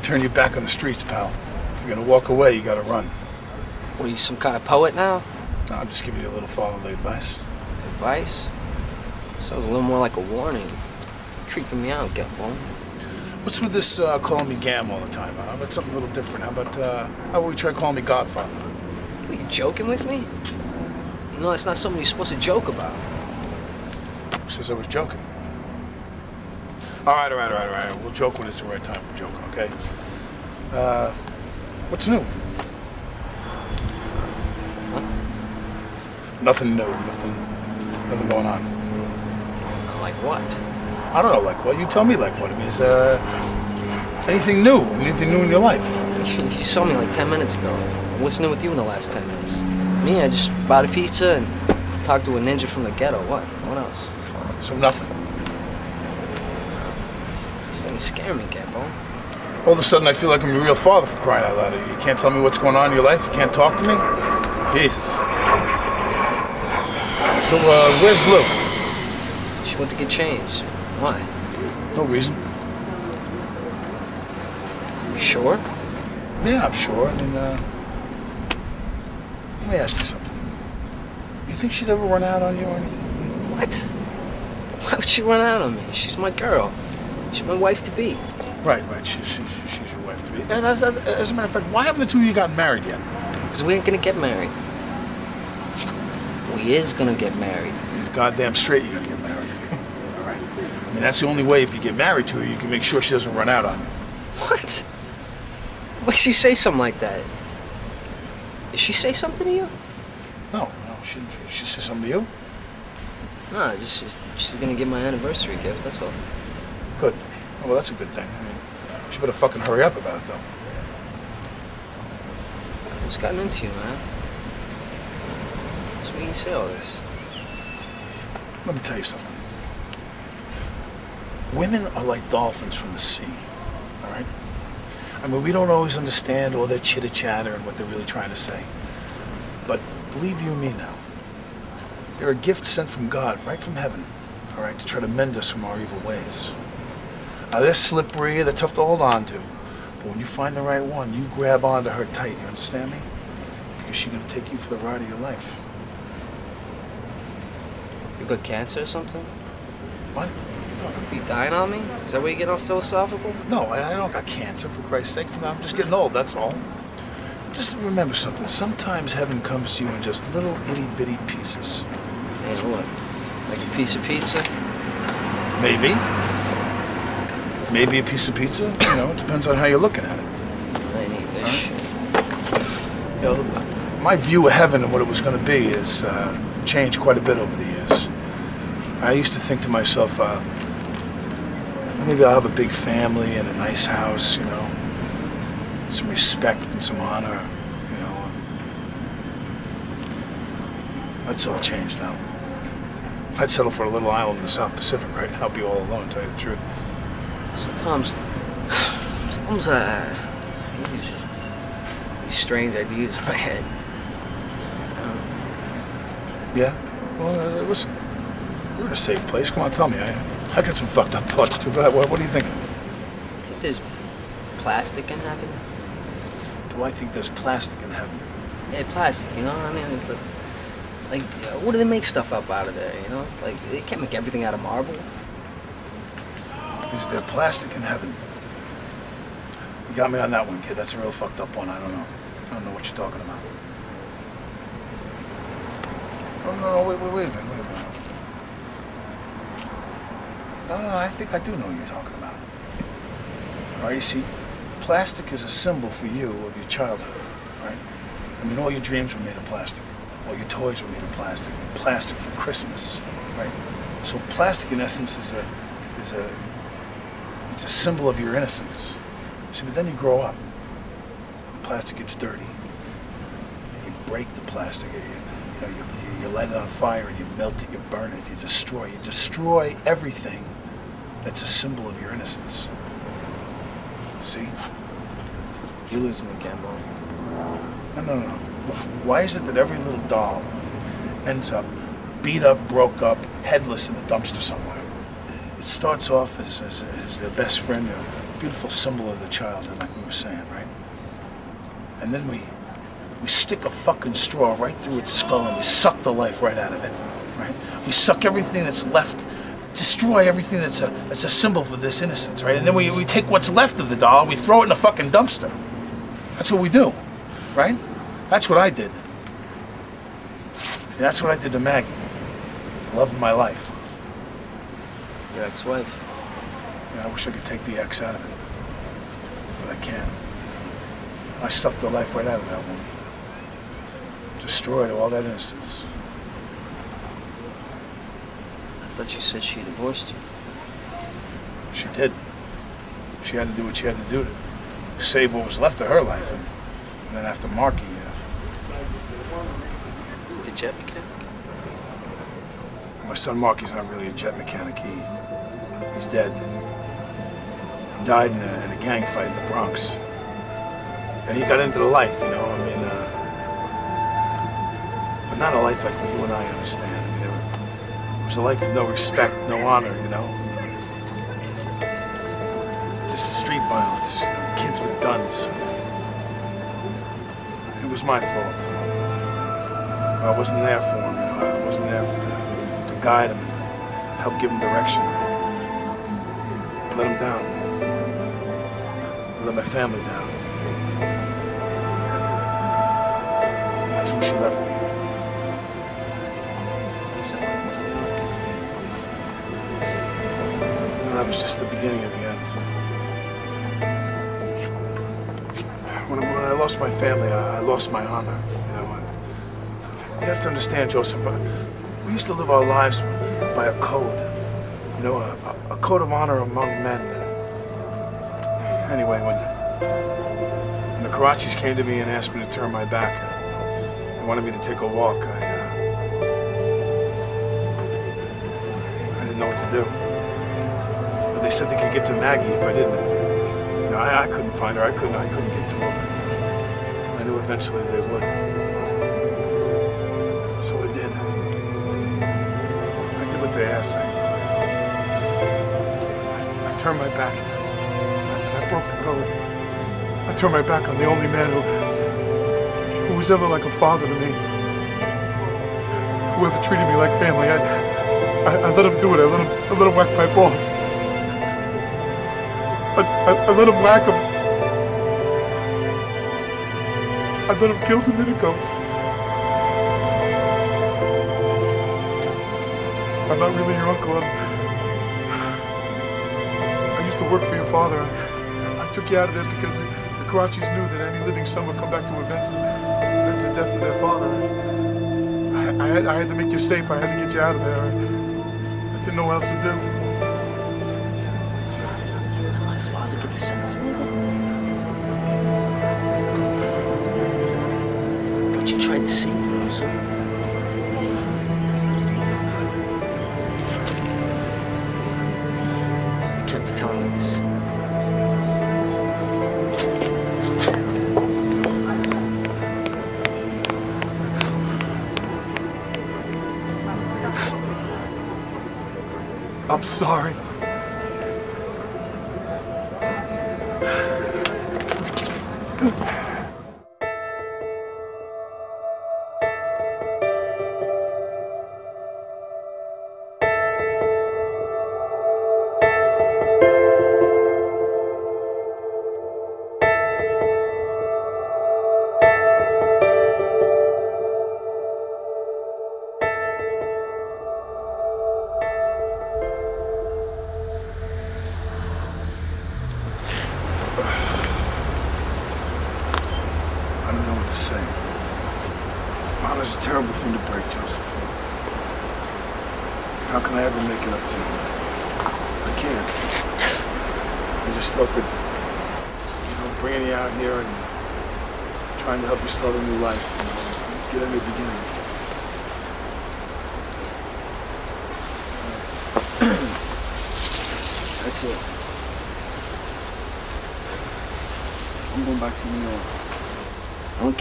Turn your back on the streets, pal. If you're gonna walk away, you gotta run. What, are you some kind of poet now? No, I'm just giving you a little fatherly advice. Advice? Sounds a little more like a warning. You're creeping me out, Gecko. What's with this uh, calling me Gam all the time? Huh? How about something a little different? How about, uh, how about we try calling me Godfather? What, are you joking with me? You know, that's not something you're supposed to joke about. Who says I was joking? All right, all right, all right, all right. We'll joke when it's the right time for joking, okay? Uh, what's new? What? Nothing new, nothing, nothing going on. Like what? I don't know, like what? You tell me like what. I mean, is uh, anything new? Anything new in your life? You saw me like ten minutes ago. What's new with you in the last ten minutes? Me, I just bought a pizza and talked to a ninja from the ghetto. What? What else? So nothing. You scare me, Gecko. All of a sudden, I feel like I'm your real father for crying out loud. You can't tell me what's going on in your life? You can't talk to me? Jesus. So, uh, where's Bleu? She went to get changed. Why? No reason. You sure? Yeah, I'm sure. I mean, uh... let me ask you something. You think she'd ever run out on you or anything? What? Why would she run out on me? She's my girl. She's my wife-to-be. Right, right. She, she, she, she's your wife-to-be. And as, as a matter of fact, why haven't the two of you gotten married yet? Because we ain't gonna get married. We is gonna get married. You're goddamn straight you're gonna get married. All right. I mean, that's the only way if you get married to her, you can make sure she doesn't run out on you. What? Why did she say something like that? Did she say something to you? No, no. She, she said something to you? No, just, she's gonna get my anniversary gift, that's all. Good. Oh, well, that's a good thing. I mean, she better fucking hurry up about it, though. What's gotten into you, man? What's making you say all this? Let me tell you something. Women are like dolphins from the sea, all right? I mean, we don't always understand all their chitter-chatter and what they're really trying to say. But believe you me now, they're a gift sent from God, right from heaven, all right, to try to mend us from our evil ways. Now, they're slippery, they're tough to hold on to, but when you find the right one, you grab onto her tight, you understand me? Because she's gonna take you for the ride of your life. You got cancer or something? What? You dying on me? Is that where you get all philosophical? No, I, I don't got cancer, for Christ's sake. I'm just getting old, that's all. Just remember something, sometimes heaven comes to you in just little itty-bitty pieces. Hey, what? Like a piece of pizza? Maybe. Maybe a piece of pizza, you know, it depends on how you're looking at it. I need this shit. You know, my view of heaven and what it was going to be has uh, changed quite a bit over the years. I used to think to myself, uh, maybe I'll have a big family and a nice house, you know, some respect and some honor, you know. That's all changed now. I'd settle for a little island in the South Pacific right now, be all alone, tell you the truth. Sometimes, sometimes I, these, these strange ideas in my head. Um, yeah? Well, uh, listen, we're in a safe place. Come on, tell me. I, I got some fucked up thoughts too, but what, what do you think? I think there's plastic in heaven. Do I think there's plastic in heaven? Yeah, plastic, you know what I mean? But like, what do they make stuff up out of there, you know? Like, they can't make everything out of marble. Is there plastic in heaven? You got me on that one, kid. That's a real fucked up one. I don't know. I don't know what you're talking about. Oh, no, no, wait, wait, wait a minute, wait a minute. No, no, no, I think I do know what you're talking about. All right, you see, plastic is a symbol for you of your childhood, right? I mean, all your dreams were made of plastic. All your toys were made of plastic. Plastic for Christmas, right? So plastic, in essence, is a, is a, it's a symbol of your innocence. See, but then you grow up. The plastic gets dirty. And you break the plastic. You, you, know, you, you light it on fire, and you melt it, you burn it, you destroy. You destroy everything that's a symbol of your innocence. See? You lose me again, Mom. No, no, no. Why is it that every little doll ends up beat up, broke up, headless in a dumpster somewhere? It starts off as, as, as their best friend, a beautiful symbol of their childhood, like we were saying, right? And then we, we stick a fucking straw right through its skull and we suck the life right out of it, right? We suck everything that's left, destroy everything that's a, that's a symbol for this innocence, right? And then we, we take what's left of the doll and we throw it in a fucking dumpster. That's what we do, right? That's what I did. And that's what I did to Maggie. Love of my life. Your ex-wife. Yeah, I wish I could take the ex out of it. But I can't. I sucked the life right out of that one. Destroyed all that innocence. I thought you said she divorced you. She did. She had to do what she had to do to save what was left of her life. And, and then after Marky, the jet mechanic? My son Marky's not really a jet mechanic. He, he's dead. He died in a, in a gang fight in the Bronx. And he got into the life, you know, I mean, uh, but not a life like what you and I understand. I mean, it was a life with no respect, no honor, you know. Just street violence, you know, kids with guns. It was my fault. I wasn't there for him, you know, I wasn't there for, to, to guide him and help give him direction. I let him down. I let my family down. And that's when she left me. And that was just the beginning of the end. When, when I lost my family, I, I lost my honor. You have to understand, Joseph, we used to live our lives by a code, you know, a, a code of honor among men. Anyway, when, when the Karachis came to me and asked me to turn my back, uh, they wanted me to take a walk, I, uh, I didn't know what to do. But they said they could get to Maggie if I didn't. You know, I, I couldn't find her, I couldn't, I couldn't get to her. I knew eventually they would. So I did. I did what they asked. I, I turned my back on them. I, I broke the code. I turned my back on the only man who, who was ever like a father to me. Whoever treated me like family. I, I, I let him do it. I let him, I let him whack my balls. I, I, I let him whack him. I let him kill Domenico. I'm not really your uncle. I'm, I used to work for your father. I, I took you out of this because the, the Karachis knew that any living son would come back to avenge, avenge the death of their father. I, I, had, I had to make you safe. I had to get you out of there. I, I didn't know what else to do. How did my father get a sense of it? tried to save Russo. I can't be telling him this. I'm sorry.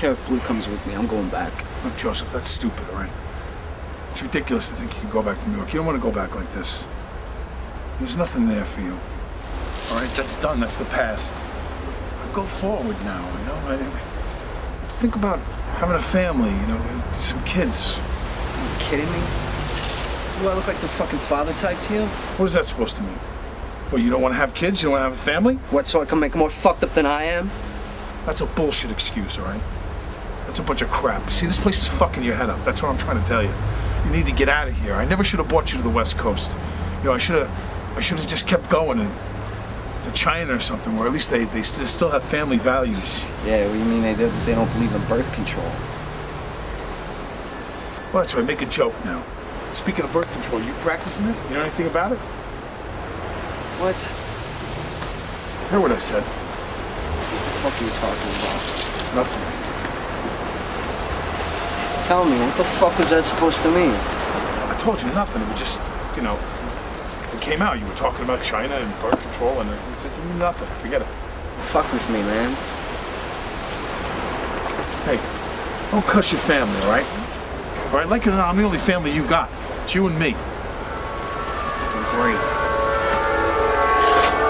If Bleu comes with me, I'm going back. Look, Joseph, that's stupid, all right? It's ridiculous to think you can go back to New York. You don't want to go back like this. There's nothing there for you. All right, that's done. That's the past. I go forward now, you know? I, I think about having a family, you know, some kids. Are you kidding me? Do I look like the fucking father type to you? What is that supposed to mean? Well, you don't want to have kids? You don't want to have a family? What, so I can make more fucked up than I am? That's a bullshit excuse, all right? It's a bunch of crap. See, this place is fucking your head up. That's what I'm trying to tell you. You need to get out of here. I never should have brought you to the West Coast. You know, I should have I should have just kept going and to China or something, where at least they, they still have family values. Yeah, what do you mean they, they don't believe in birth control? Well, that's right. Make a joke now. Speaking of birth control, you practicing it? You know anything about it? What? I heard what I said. What the fuck are you talking about? Nothing. Tell me, what the fuck was that supposed to mean? I told you nothing. It was just, you know, it came out. You were talking about China and birth control, and it was just nothing. Forget it. Fuck with me, man. Hey, don't cuss your family, all right? All right, like it or not, I'm the only family you got. It's you and me. Great.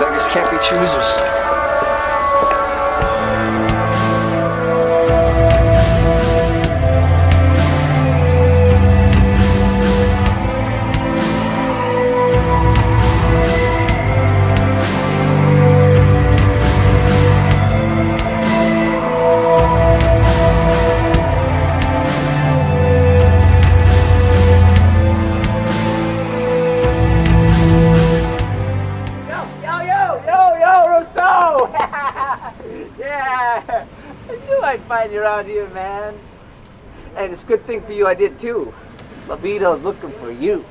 Beggars can't be choosers. You're out here, man, and it's a good thing for you I did too. Lupito's looking for you.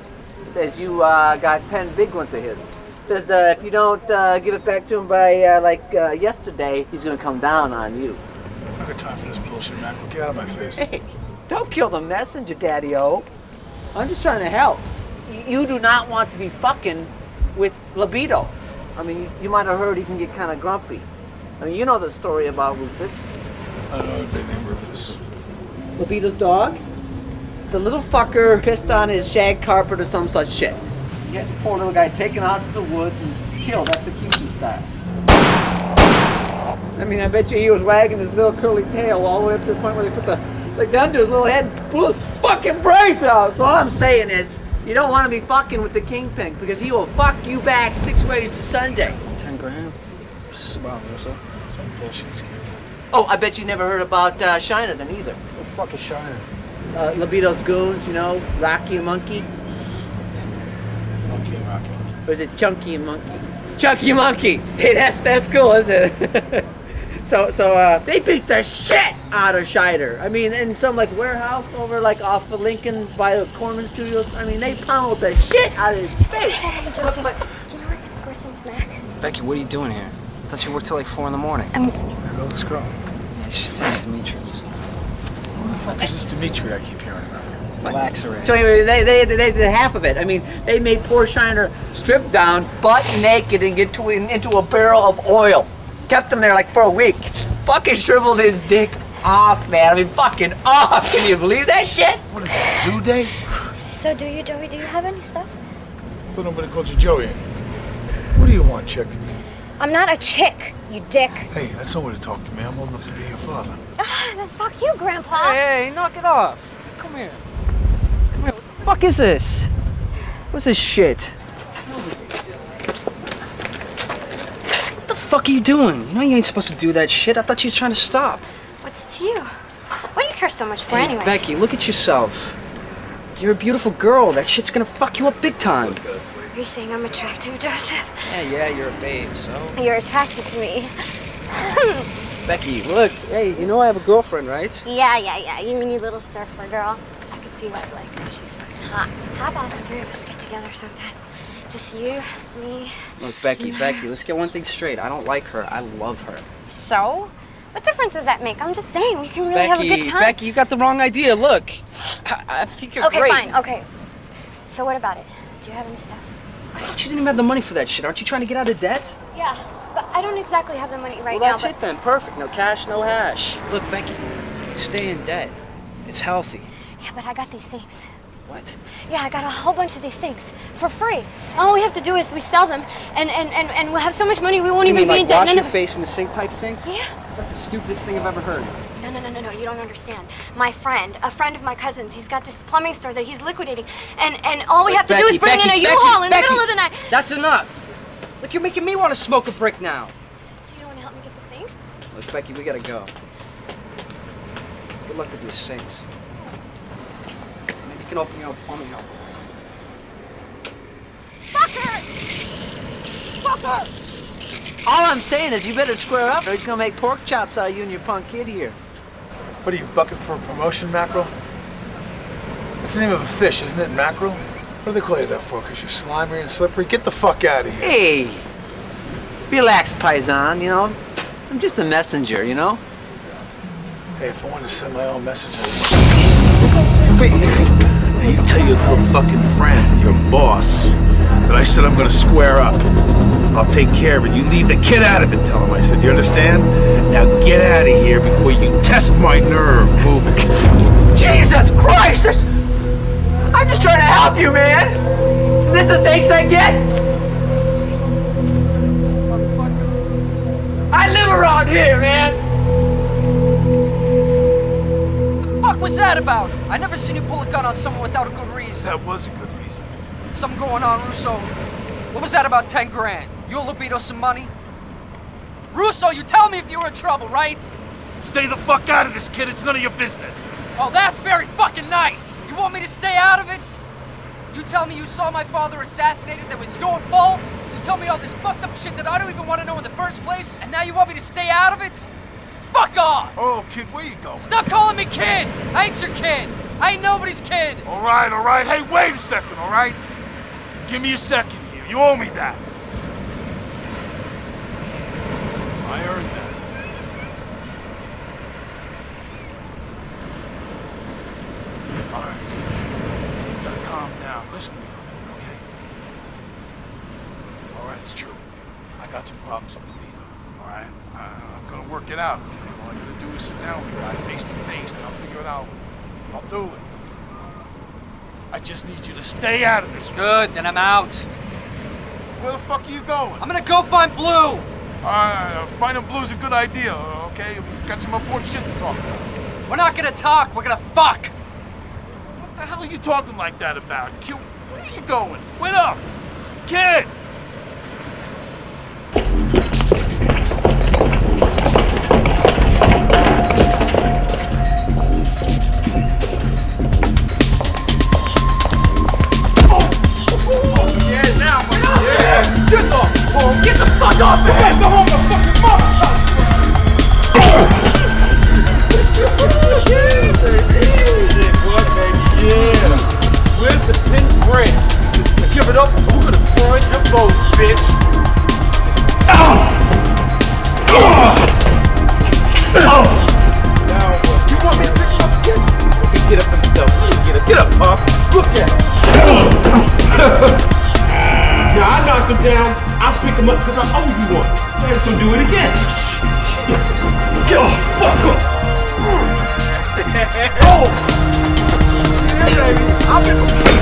Says you uh, got ten big ones of his. Says uh, if you don't uh, give it back to him by uh, like uh, yesterday, he's gonna come down on you. I don't got time for this bullshit, man. Get out of my face. Hey, don't kill the messenger, Daddy-O. I'm just trying to help. You do not want to be fucking with Lupito. I mean, you might have heard he can get kind of grumpy. I mean, you know the story about Rufus. I don't know if they named Rufus. Lupito's dog? The little fucker pissed on his shag carpet or some such shit. Get the poor little guy taken out to the woods and killed. That's the Kiki style. I mean, I bet you he was wagging his little curly tail all the way up to the point where they put the, the gun to his little head and blew his fucking brains out. So all I'm saying is, you don't want to be fucking with the kingpin because he will fuck you back six ways to Sunday. Ten grand? This is about Russo. Some bullshit scheme. Oh, I bet you never heard about uh, Shiner then either. What the fuck is Shiner? Uh, Lupito's goons, you know, Rocky and Monkey. Monkey and Rocky. Or is it Chunky and Monkey? Chunky and Monkey! Hey, that's that's cool, isn't it? so so uh, they beat the shit out of Shiner. I mean, in some like warehouse over like off of Lincoln by the Corman Studios. I mean, they pummeled the shit out of his face. Hey, Joseph, but, do you know where I can score some snack? Becky, what are you doing here? I thought you worked till like four in the morning. I'm... Let's go. Demetrius. Who the fuck is this Demetrius I keep hearing about? Relaxer. So anyway, they, they, they did half of it. I mean, they made poor Shiner strip down, butt naked, and get to, into a barrel of oil. Kept him there like for a week. Fucking shriveled his dick off, man. I mean, fucking off. Can you believe that shit? What is it, Zoo Day? So do you, Joey, do you have any stuff? I thought nobody called you Joey. What do you want, chick? I'm not a chick, you dick. Hey, that's not way to talk to me. I'm old enough to be your father. Ah, then fuck you, Grandpa. Hey, hey, knock it off. Come here. Come here. What the fuck is this? What's this shit? What the fuck are you doing? You know you ain't supposed to do that shit. I thought you was trying to stop. What's it to you? What do you care so much for hey, anyway? Becky, look at yourself. You're a beautiful girl. That shit's gonna fuck you up big time. You're saying I'm attractive, Joseph? Yeah, yeah, you're a babe, so... You're attracted to me. Becky, look. Hey, you know I have a girlfriend, right? Yeah, yeah, yeah. You mean you little surfer girl? I can see why you like her. She's fucking hot. How about the three of us get together sometime? Just you, me... Look, Becky, Becky, let's get one thing straight. I don't like her. I love her. So? What difference does that make? I'm just saying, we can really Becky, have a good time. Becky, you got the wrong idea. Look, I, I think you're okay, great. Okay, fine, okay. So what about it? Do you have any stuff? I thought you didn't even have the money for that shit. Aren't you trying to get out of debt? Yeah, but I don't exactly have the money right now. Well, that's now, it but... then. Perfect. No cash, no hash. Look, Becky, stay in debt. It's healthy. Yeah, but I got these things. What? Yeah, I got a whole bunch of these things for free. All we have to do is we sell them, and and, and, and we'll have so much money we won't you even mean, be like in debt. You mean like wash your face in the sink type sinks? Yeah. That's the stupidest thing I've ever heard. No, no, no, no, no, you don't understand. My friend, a friend of my cousin's, he's got this plumbing store that he's liquidating, and, and all we Look, have to Becky, do is bring Becky, in a U-Haul in Becky, the middle of the night. That's enough. Look, you're making me want to smoke a brick now. So you don't want to help me get the sinks? Look, Becky, we got to go. Good luck with your sinks. Maybe you can open your own plumbing help. Fuck her! Fuck her! All I'm saying is you better square up or he's gonna make pork chops out of you and your punk kid here. What are you, bucking for a promotion, mackerel? That's the name of a fish, isn't it, mackerel? What do they call you that for, because you're slimy and slippery? Get the fuck out of here. Hey, relax, paisan, you know? I'm just a messenger, you know? Hey, if I wanted to send my own message, I would. You tell your little fucking friend, your boss, that I said I'm gonna square up. I'll take care of it. You leave the kid out of it, tell him. I said, you understand? Now get out of here before you test my nerve. Move it. Jesus Christ! There's... I'm just trying to help you, man! This is the thanks I get? I live around here, man! The fuck was that about? I never seen you pull a gun on someone without a good reason. That was a good reason. Something going on, Russo. What was that about ten grand? You owe Lupito some money? Russo, you tell me if you were in trouble, right? Stay the fuck out of this, kid. It's none of your business. Oh, that's very fucking nice. You want me to stay out of it? You tell me you saw my father assassinated, that was your fault? You tell me all this fucked up shit that I don't even want to know in the first place, and now you want me to stay out of it? Fuck off! Oh, kid, where you going? Stop calling me kid! I ain't your kid. I ain't nobody's kid. All right, all right. Hey, wait a second, all right? Give me a second. You owe me that. I earned that. All right. You gotta calm down. Listen to me for a minute, okay? All right, it's true. I got some problems with Lupito, all right? I'm gonna work it out, okay? All I gotta do is sit down with the guy face to face, and I'll figure it out with him. I'll do it. I just need you to stay out of this. Good, then I'm out. Where the fuck are you going? I'm gonna go find Bleu! Alright, finding Blue's a good idea, okay? We've got some important shit to talk about. We're not gonna talk, we're gonna fuck! What the hell are you talking like that about? Kid, where are you going? Wait up! Kid! Now, uh, you want me to pick up kids? Get up, Pops. Look at him. Now, I knocked him down. I picked him up because I owe you one. Let him do it again. Get off. Fuck up. Oh! Yeah, baby. I've been okay.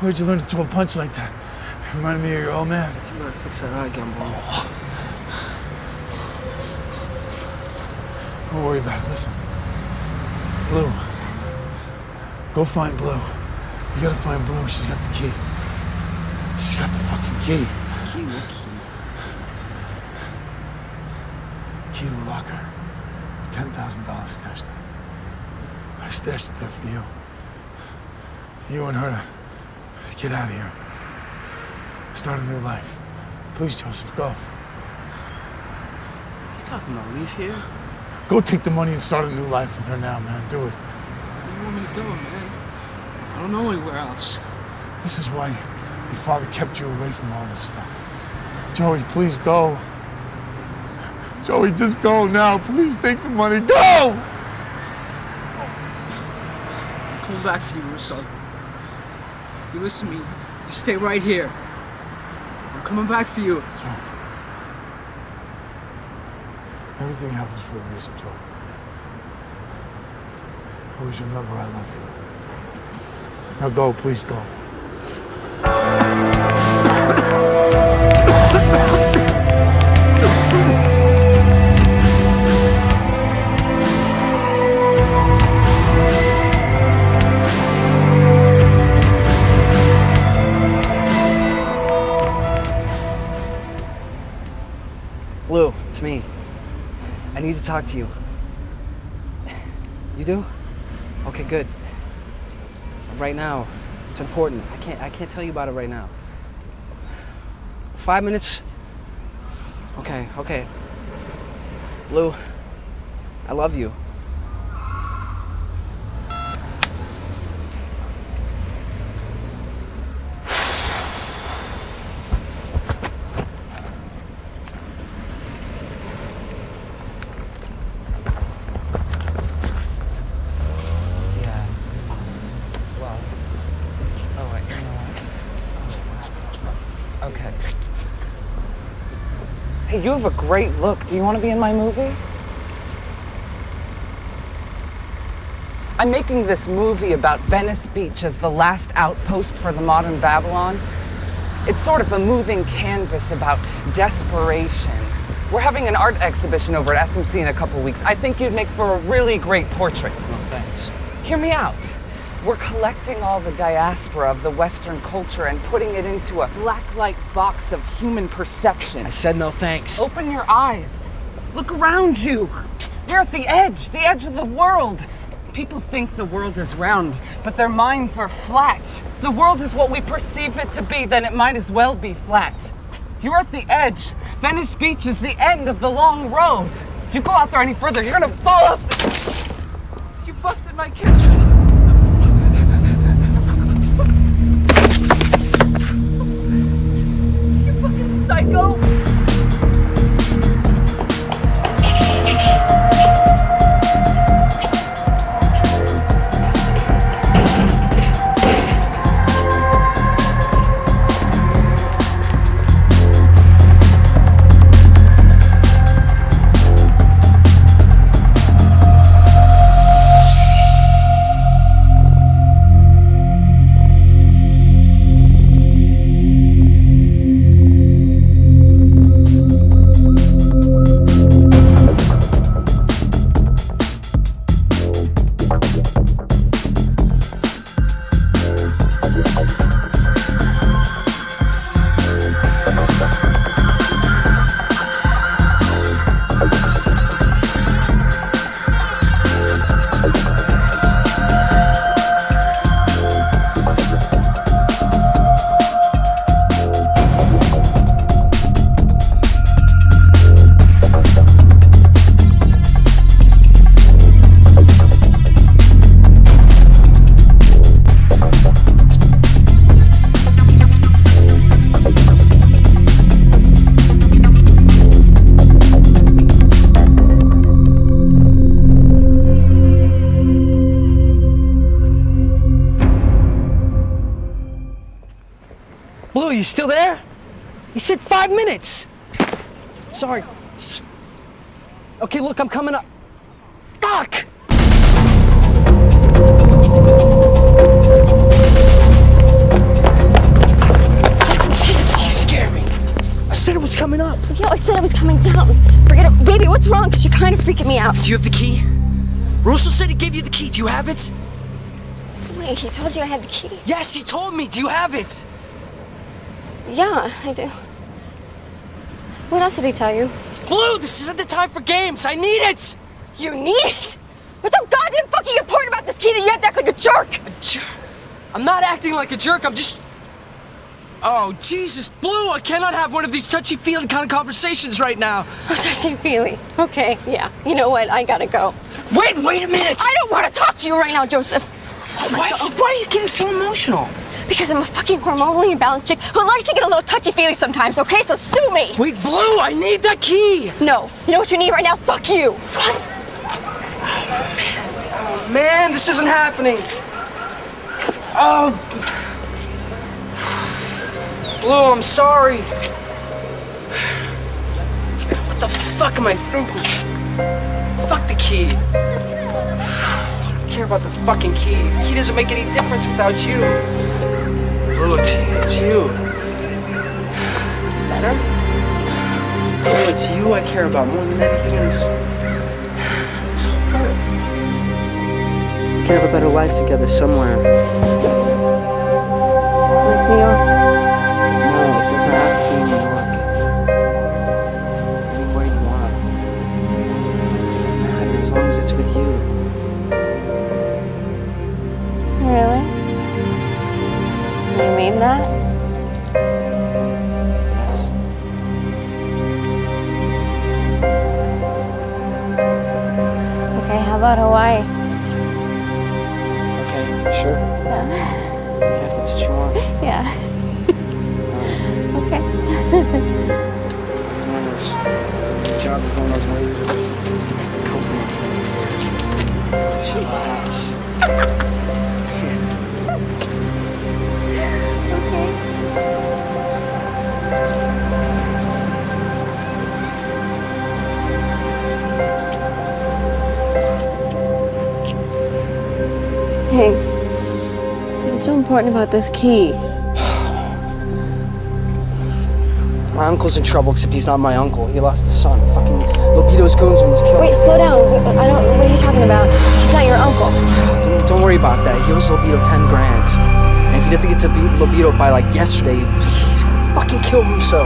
Where'd you learn to throw a punch like that? It reminded me of your old man. You better fix that eye again, boy. Oh. Don't worry about it. Listen, Bleu. Go find Bleu. You gotta find Bleu. She's got the key. She's got the fucking key. Key? What key? Key to a locker. Ten thousand dollars stashed in it. I stashed it there for you. For you and her. Get out of here. Start a new life. Please, Joseph, go. You talking about leave here? Go take the money and start a new life with her now, man. Do it. Where do you want me to go, man? I don't know anywhere else. This is why your father kept you away from all this stuff. Joey, please go. Joey, just go now. Please take the money. Go! I'm coming back for you, Russo. You listen to me. You stay right here. I'm coming back for you. So, everything happens for a reason, Joe. Always remember I love you. Now go, please go. Bleu, it's me. I need to talk to you. You do? Okay, good. Right now, it's important. I can't. I can't tell you about it right now. Five minutes. Okay. Okay. Bleu, I love you. You have a great look. Do you want to be in my movie? I'm making this movie about Venice Beach as the last outpost for the modern Babylon. It's sort of a moving canvas about desperation. We're having an art exhibition over at S M C in a couple weeks. I think you'd make for a really great portrait. No thanks. Hear me out. We're collecting all the diaspora of the Western culture and putting it into a black-light box of human perception. I said no thanks. Open your eyes. Look around you. We're at the edge, the edge of the world. People think the world is round, but their minds are flat. The world is what we perceive it to be, then it might as well be flat. You're at the edge. Venice Beach is the end of the long road. If you go out there any further, you're gonna fall off the... You busted my kitchen. Psycho! you still there? You said five minutes. Sorry. Okay, look, I'm coming up. Fuck! You scared me. I said it was coming up. Yeah, I said it was coming down. Forget it. Baby, what's wrong? Because you're kind of freaking me out. Do you have the key? Russo said he gave you the key. Do you have it? Wait, he told you I had the key? Yes, he told me. Do you have it? Yeah, I do. What else did he tell you? Bleu, this isn't the time for games. I need it. You need it? What's so goddamn fucking important about this key that you have to act like a jerk? A jerk? I'm not acting like a jerk. I'm just... Oh, Jesus, Bleu, I cannot have one of these touchy-feely kind of conversations right now. Oh, touchy-feely. Okay, yeah. You know what? I gotta go. Wait, wait a minute. I don't want to talk to you right now, Joseph. Oh why, why are you getting so emotional? Because I'm a fucking hormonally imbalanced chick who likes to get a little touchy-feely sometimes, okay? So sue me! Wait, Bleu, I need the key! No. You know what you need right now? Fuck you! What? Oh, man. Oh, man, this isn't happening. Oh. Bleu, I'm sorry. What the fuck am I thinking? Fuck the key. Care about the fucking key. The key doesn't make any difference without you. Bleu, it's, it's you. It's better. Bleu, it's you I care about more than anything in this, this whole world. We can have a better life together somewhere. Like New York? No, it doesn't have to be New York. Anywhere you want. It doesn't matter as long as it's with you. Really? You mean that? Yes. Okay, how about Hawaii? Okay, sure. Yeah. Yeah, if that's what you want. Yeah. um, okay. My job is one of those ways of coping. She Hey, what's so important about this key? My uncle's in trouble, except he's not my uncle. He lost his son. Fucking Lupito's goons almost killed him. Wait, slow down. I don't... What are you talking about? He's not your uncle. Don't, don't worry about that. He owes Lupito ten grand. And if he doesn't get to Lupito by, like, yesterday, he's gonna fucking kill Russo.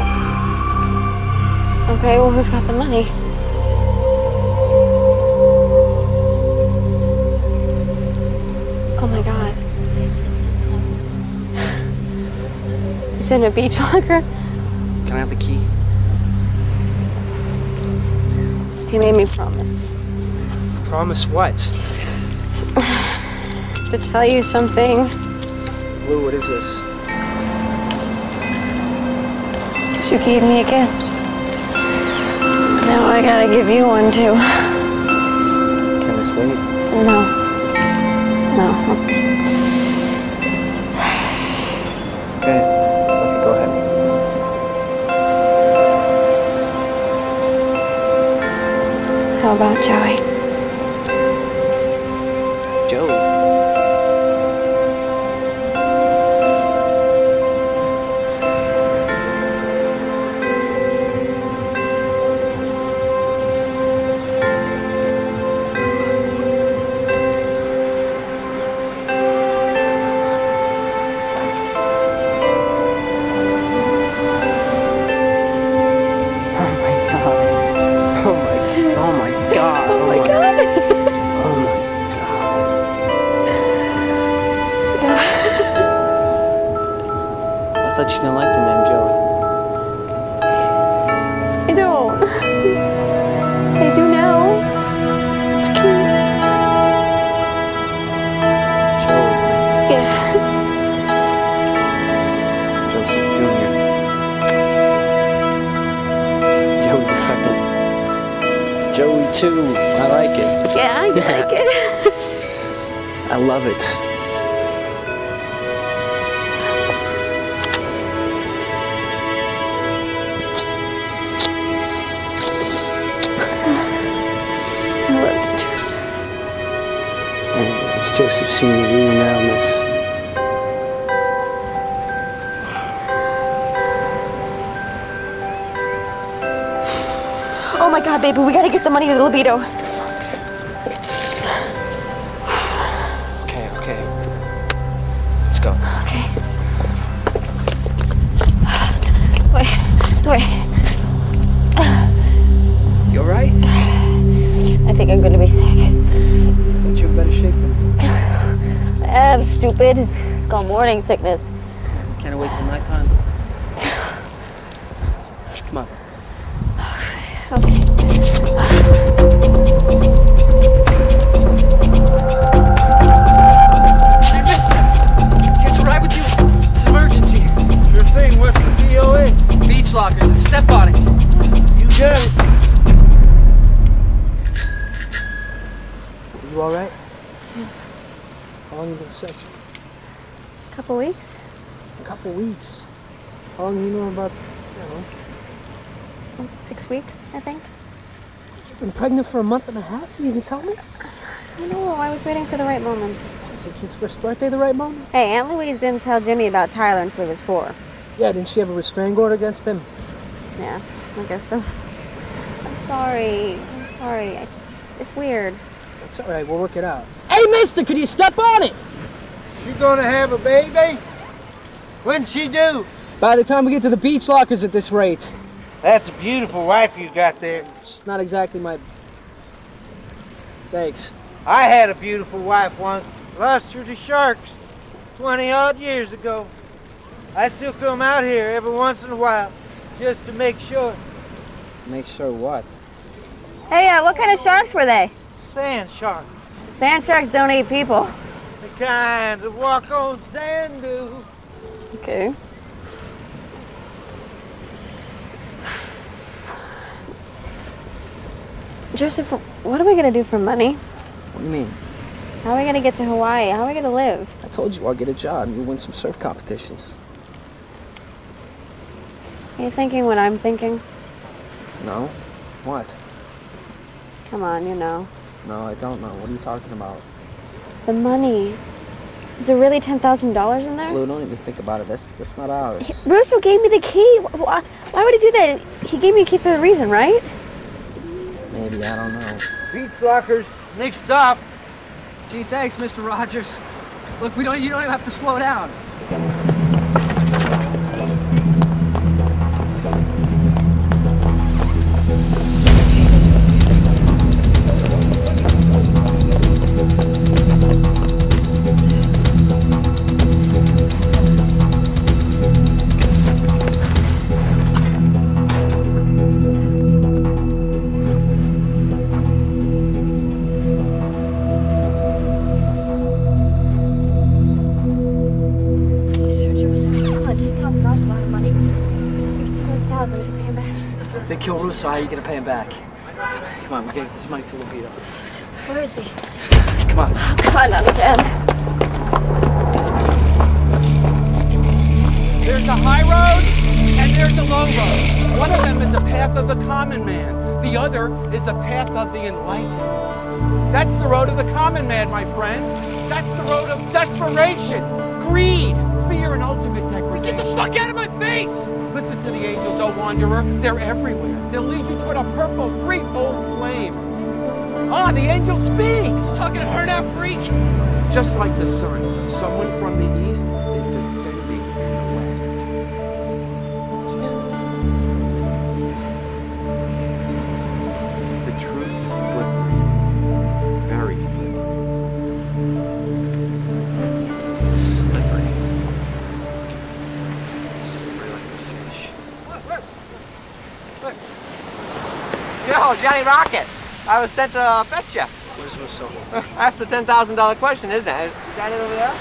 Okay, well, who's got the money? It's in a beach locker. Can I have the key? He made me promise. Promise what? To tell you something. Bleu, what is this? Because you gave me a gift. Now I gotta give you one too. Can this wait? No. No. Okay. How about Joey? Joey? I Joseph Senior to you now, miss. Oh my God, baby, we gotta get the money to Lupito. Okay, okay. Let's go. Okay. Wait, wait. You alright? I think I'm gonna be sick. But you're in better shape than me. I'm stupid. It's, it's called morning sickness. Can't wait till nighttime. Come on. Okay. I missed him. Can't you ride with you? It's an emergency. Sure thing. Where's the D O A? Beach lockers and step on it. You got it. You all right? How long have you been sick? A couple weeks. A couple weeks? How long have you known about, you know? Six weeks, I think. You've been pregnant for a month and a half? You didn't tell me? I know, I was waiting for the right moment. Is the kid's first birthday the right moment? Hey, Aunt Louise didn't tell Jimmy about Tyler until he was four. Yeah, didn't she have a restraining order against him? Yeah, I guess so. I'm sorry. I'm sorry. I just, it's weird. It's all right, we'll work it out. Hey, mister, could you step on it? You gonna have a baby? When'd she do? By the time we get to the beach lockers at this rate. That's a beautiful wife you got there. It's not exactly my... Thanks. I had a beautiful wife once. Lost her to sharks twenty odd years ago. I still come out here every once in a while just to make sure. Make sure what? Hey, uh, what kind of sharks were they? Sand sharks. Sand sharks don't eat people. The kind that walk on sand dunes. Okay. Joseph, what are we gonna do for money? What do you mean? How are we gonna get to Hawaii? How are we gonna live? I told you I'll get a job. You win some surf competitions. Are you thinking what I'm thinking? No. What? Come on, you know. No, I don't know. What are you talking about? The money. Is there really ten thousand dollars in there? Bleu, don't even think about it. That's, that's not ours. He, Russo gave me the key. Why, why would he do that? He gave me a key for a reason, right? Maybe. I don't know. Beach lockers mixed up. Gee, thanks, Mister Rogers. Look, we don't, you don't even have to slow down. So how are you going to pay him back? Come on, we're going to get this money to Lupito. Where is he? Come on. Oh, God, not again. There's a high road and there's a low road. One of them is the path of the common man. The other is the path of the enlightened. That's the road of the common man, my friend. That's the road of desperation, greed, fear, and ultimate degradation. Get the fuck out of my face! Listen to the angels, O wanderer. They're everywhere. They'll lead you toward a purple threefold flame. Ah, the angel speaks. Talking to her now, freak. Just like the sun, someone from the east is descending in the west. The truth is slippery. Very slippery. Slippery. Yo, Johnny Rocket! I was sent to uh, fetch you. Where's Russo? That's the ten thousand dollar question, isn't it? Is Johnny over there?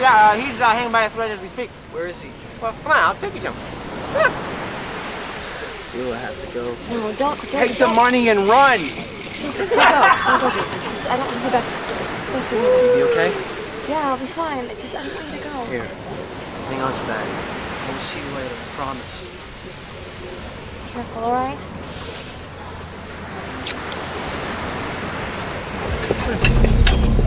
Yeah, uh, he's uh, hanging by a thread as we speak. Where is he? Well, come on, I'll take you to him. You'll have to go. No, don't. Take the money and run! Don't go, Jason. I don't want to go back. You okay? Yeah, I'll be fine. It's just I don't want to go. Here, hang on to that. I will see you later, I promise. Careful, all right? Come on.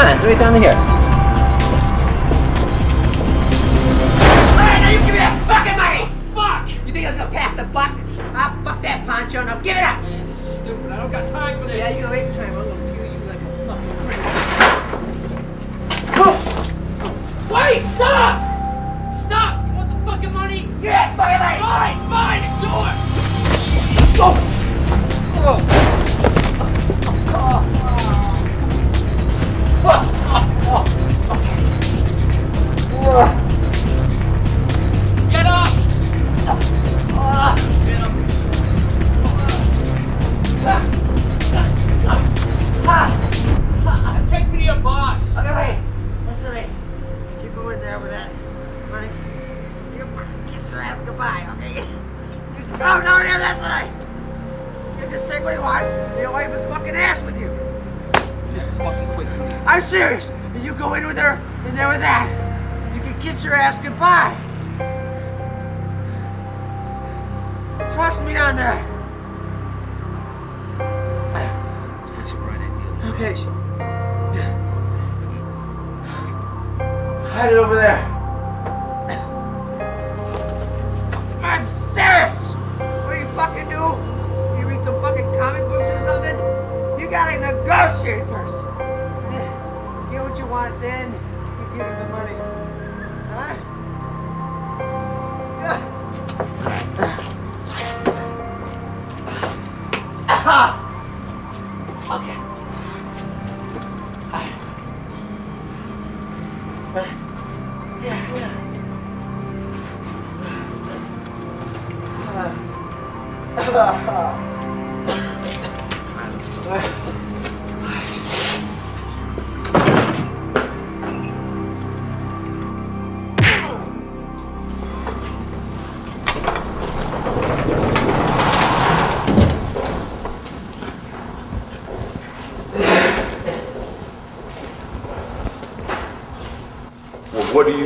on, it's right down here. Alright, now you give me that fucking money! Oh, fuck! You think I was gonna pass the buck? I'll fuck that poncho and I'll give it up! Man, this is stupid. I don't got time for this. Yeah, you don't have time. I'm gonna kill you like a fucking prick. Oh. Wait, stop! Stop! You want the fucking money? Yeah, fucking money! Fine, fine, it's yours! Oh! Oh!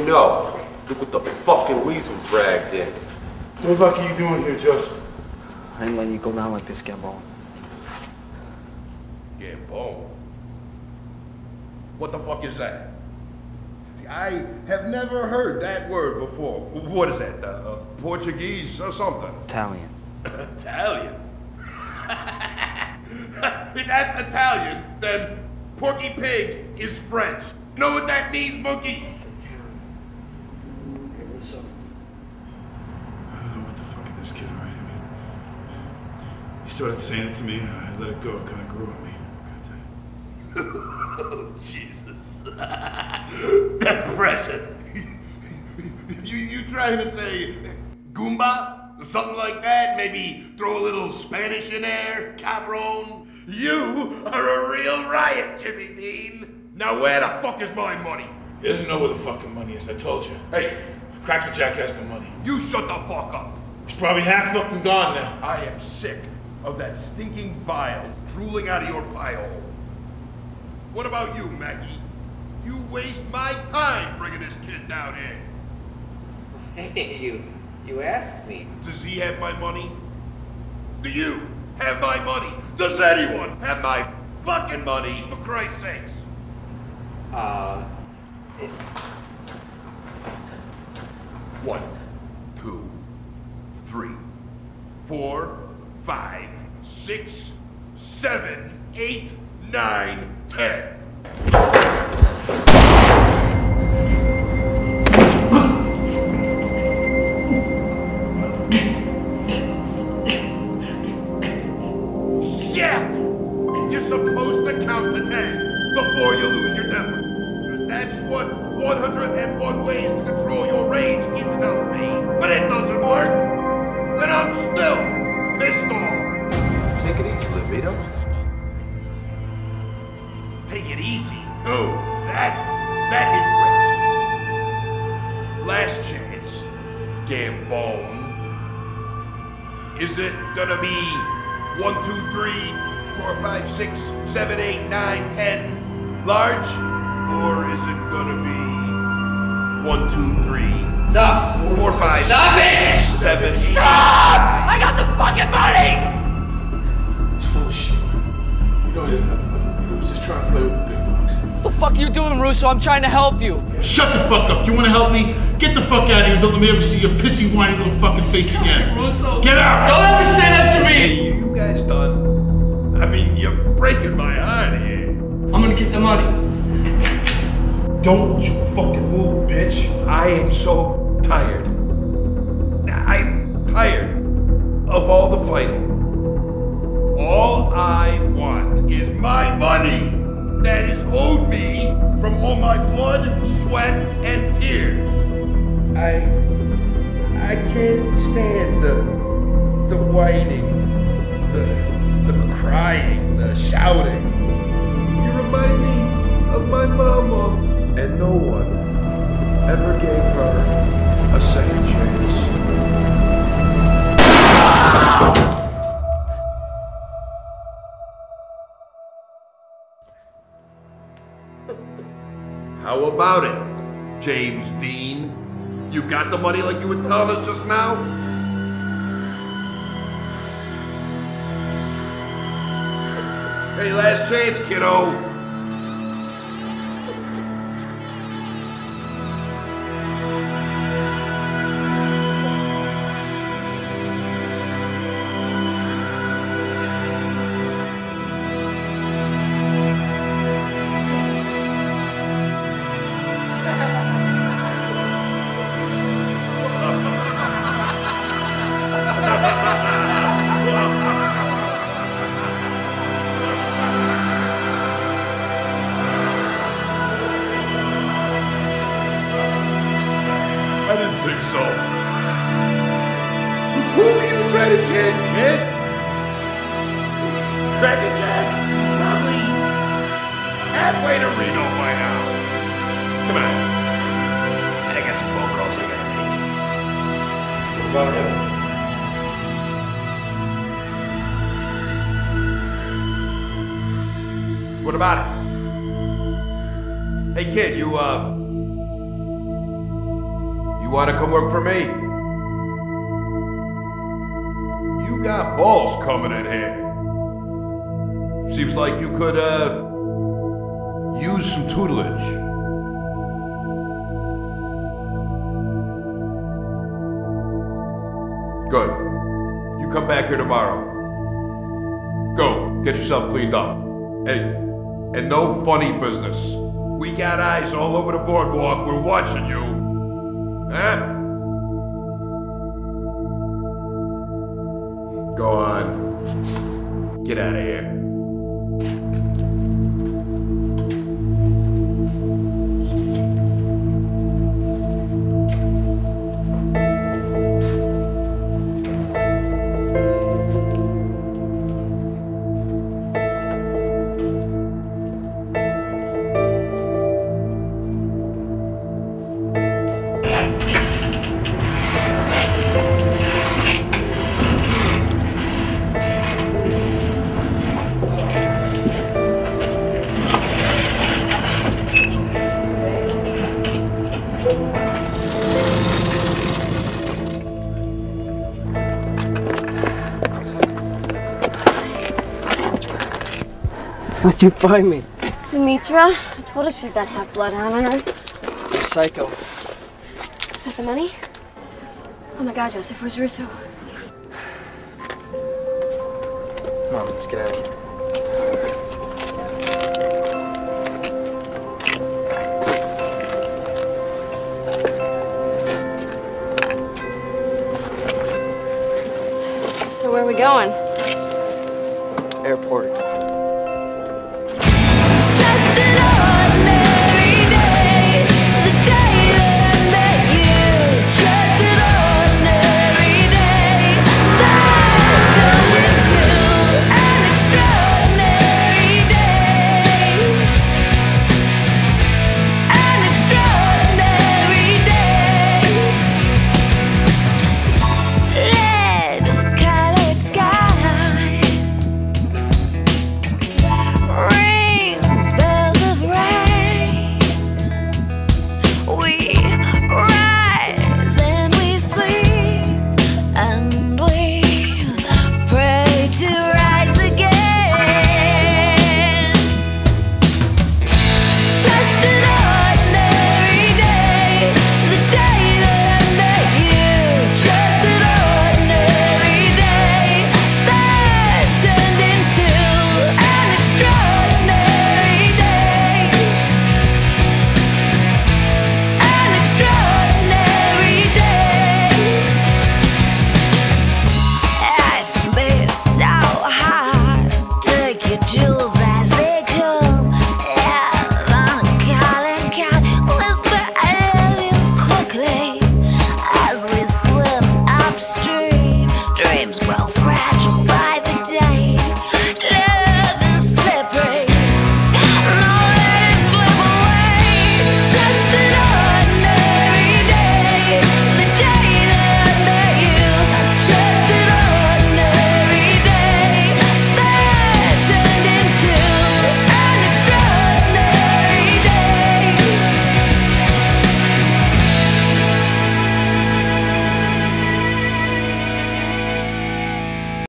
No, look what the fucking weasel dragged in. What the fuck are you doing here, Joseph? I ain't letting you go down like this, Gambone. Gambone? What the fuck is that? I have never heard that word before. What is that? Uh, Portuguese or something? Italian. Italian? If that's Italian, then Porky Pig is French. You know what that means, monkey? Started saying it to me, and I let it go. It kind of grew on me. I gotta tell you. Oh, Jesus. That's precious. you, you trying to say Goomba? Or something like that? Maybe throw a little Spanish in there? Cabron? You are a real riot, Jimmy Dean. Now where the fuck is my money? He doesn't know where the fucking money is, I told you. Hey. Cracker Jack has the money. You shut the fuck up. He's probably half fucking gone now. I am sick of that stinking bile drooling out of your pie hole. What about you, Maggie? You waste my time bringing this kid down here. Hey, you, you asked me. Does he have my money? Do you have my money? Does anyone have my fucking money, for Christ's sakes? Uh... It... One, two, three, four, five, six, seven, eight, nine, ten. Shit! You're supposed to count to ten before you lose your temper. That's what one hundred and one ways to control your rage keeps telling me, but it doesn't work, and I'm still pissed off. Take it easy, Lupito. Take it easy? Oh, that, that is rich. Last chance, Gambone. Is it gonna be one, two, three, four, five, six, seven, eight, nine, ten, large? Or is it gonna be one, two, three, Stop! Four, five, Stop six, it! Seven, Stop! Eight, I got the fucking money! He's full of shit, man. You know he doesn't have the money. He was just trying to play with the big bucks. the fuck are you doing, Russo? I'm trying to help you. Shut the fuck up. You want to help me? Get the fuck out of here. Don't let me ever see your pissy, whiny little fucking face again. Russo. Get out. Don't ever say that to me. Hey, you guys done? I mean, you're breaking my heart here. I'm gonna get the money. Don't you fucking move, bitch. I am so tired. I'm tired of all the fighting. All I want is my money that is owed me from all my blood, sweat, and tears. I, I can't stand the, the whining, the, the crying, the shouting. You remind me of my mama. And no one ever gave her a second chance. How about it, James Dean? You got the money like you were telling us just now? Hey, last chance, kiddo. All over the boardwalk, we're watching you. Huh? Go on. Get out of here. Where'd you find me? Demetra. I told her she's got half blood on her. Psycho. Is that the money? Oh my God, Joseph, where's Russo? Come on, let's get out of here. So where are we going? Airport.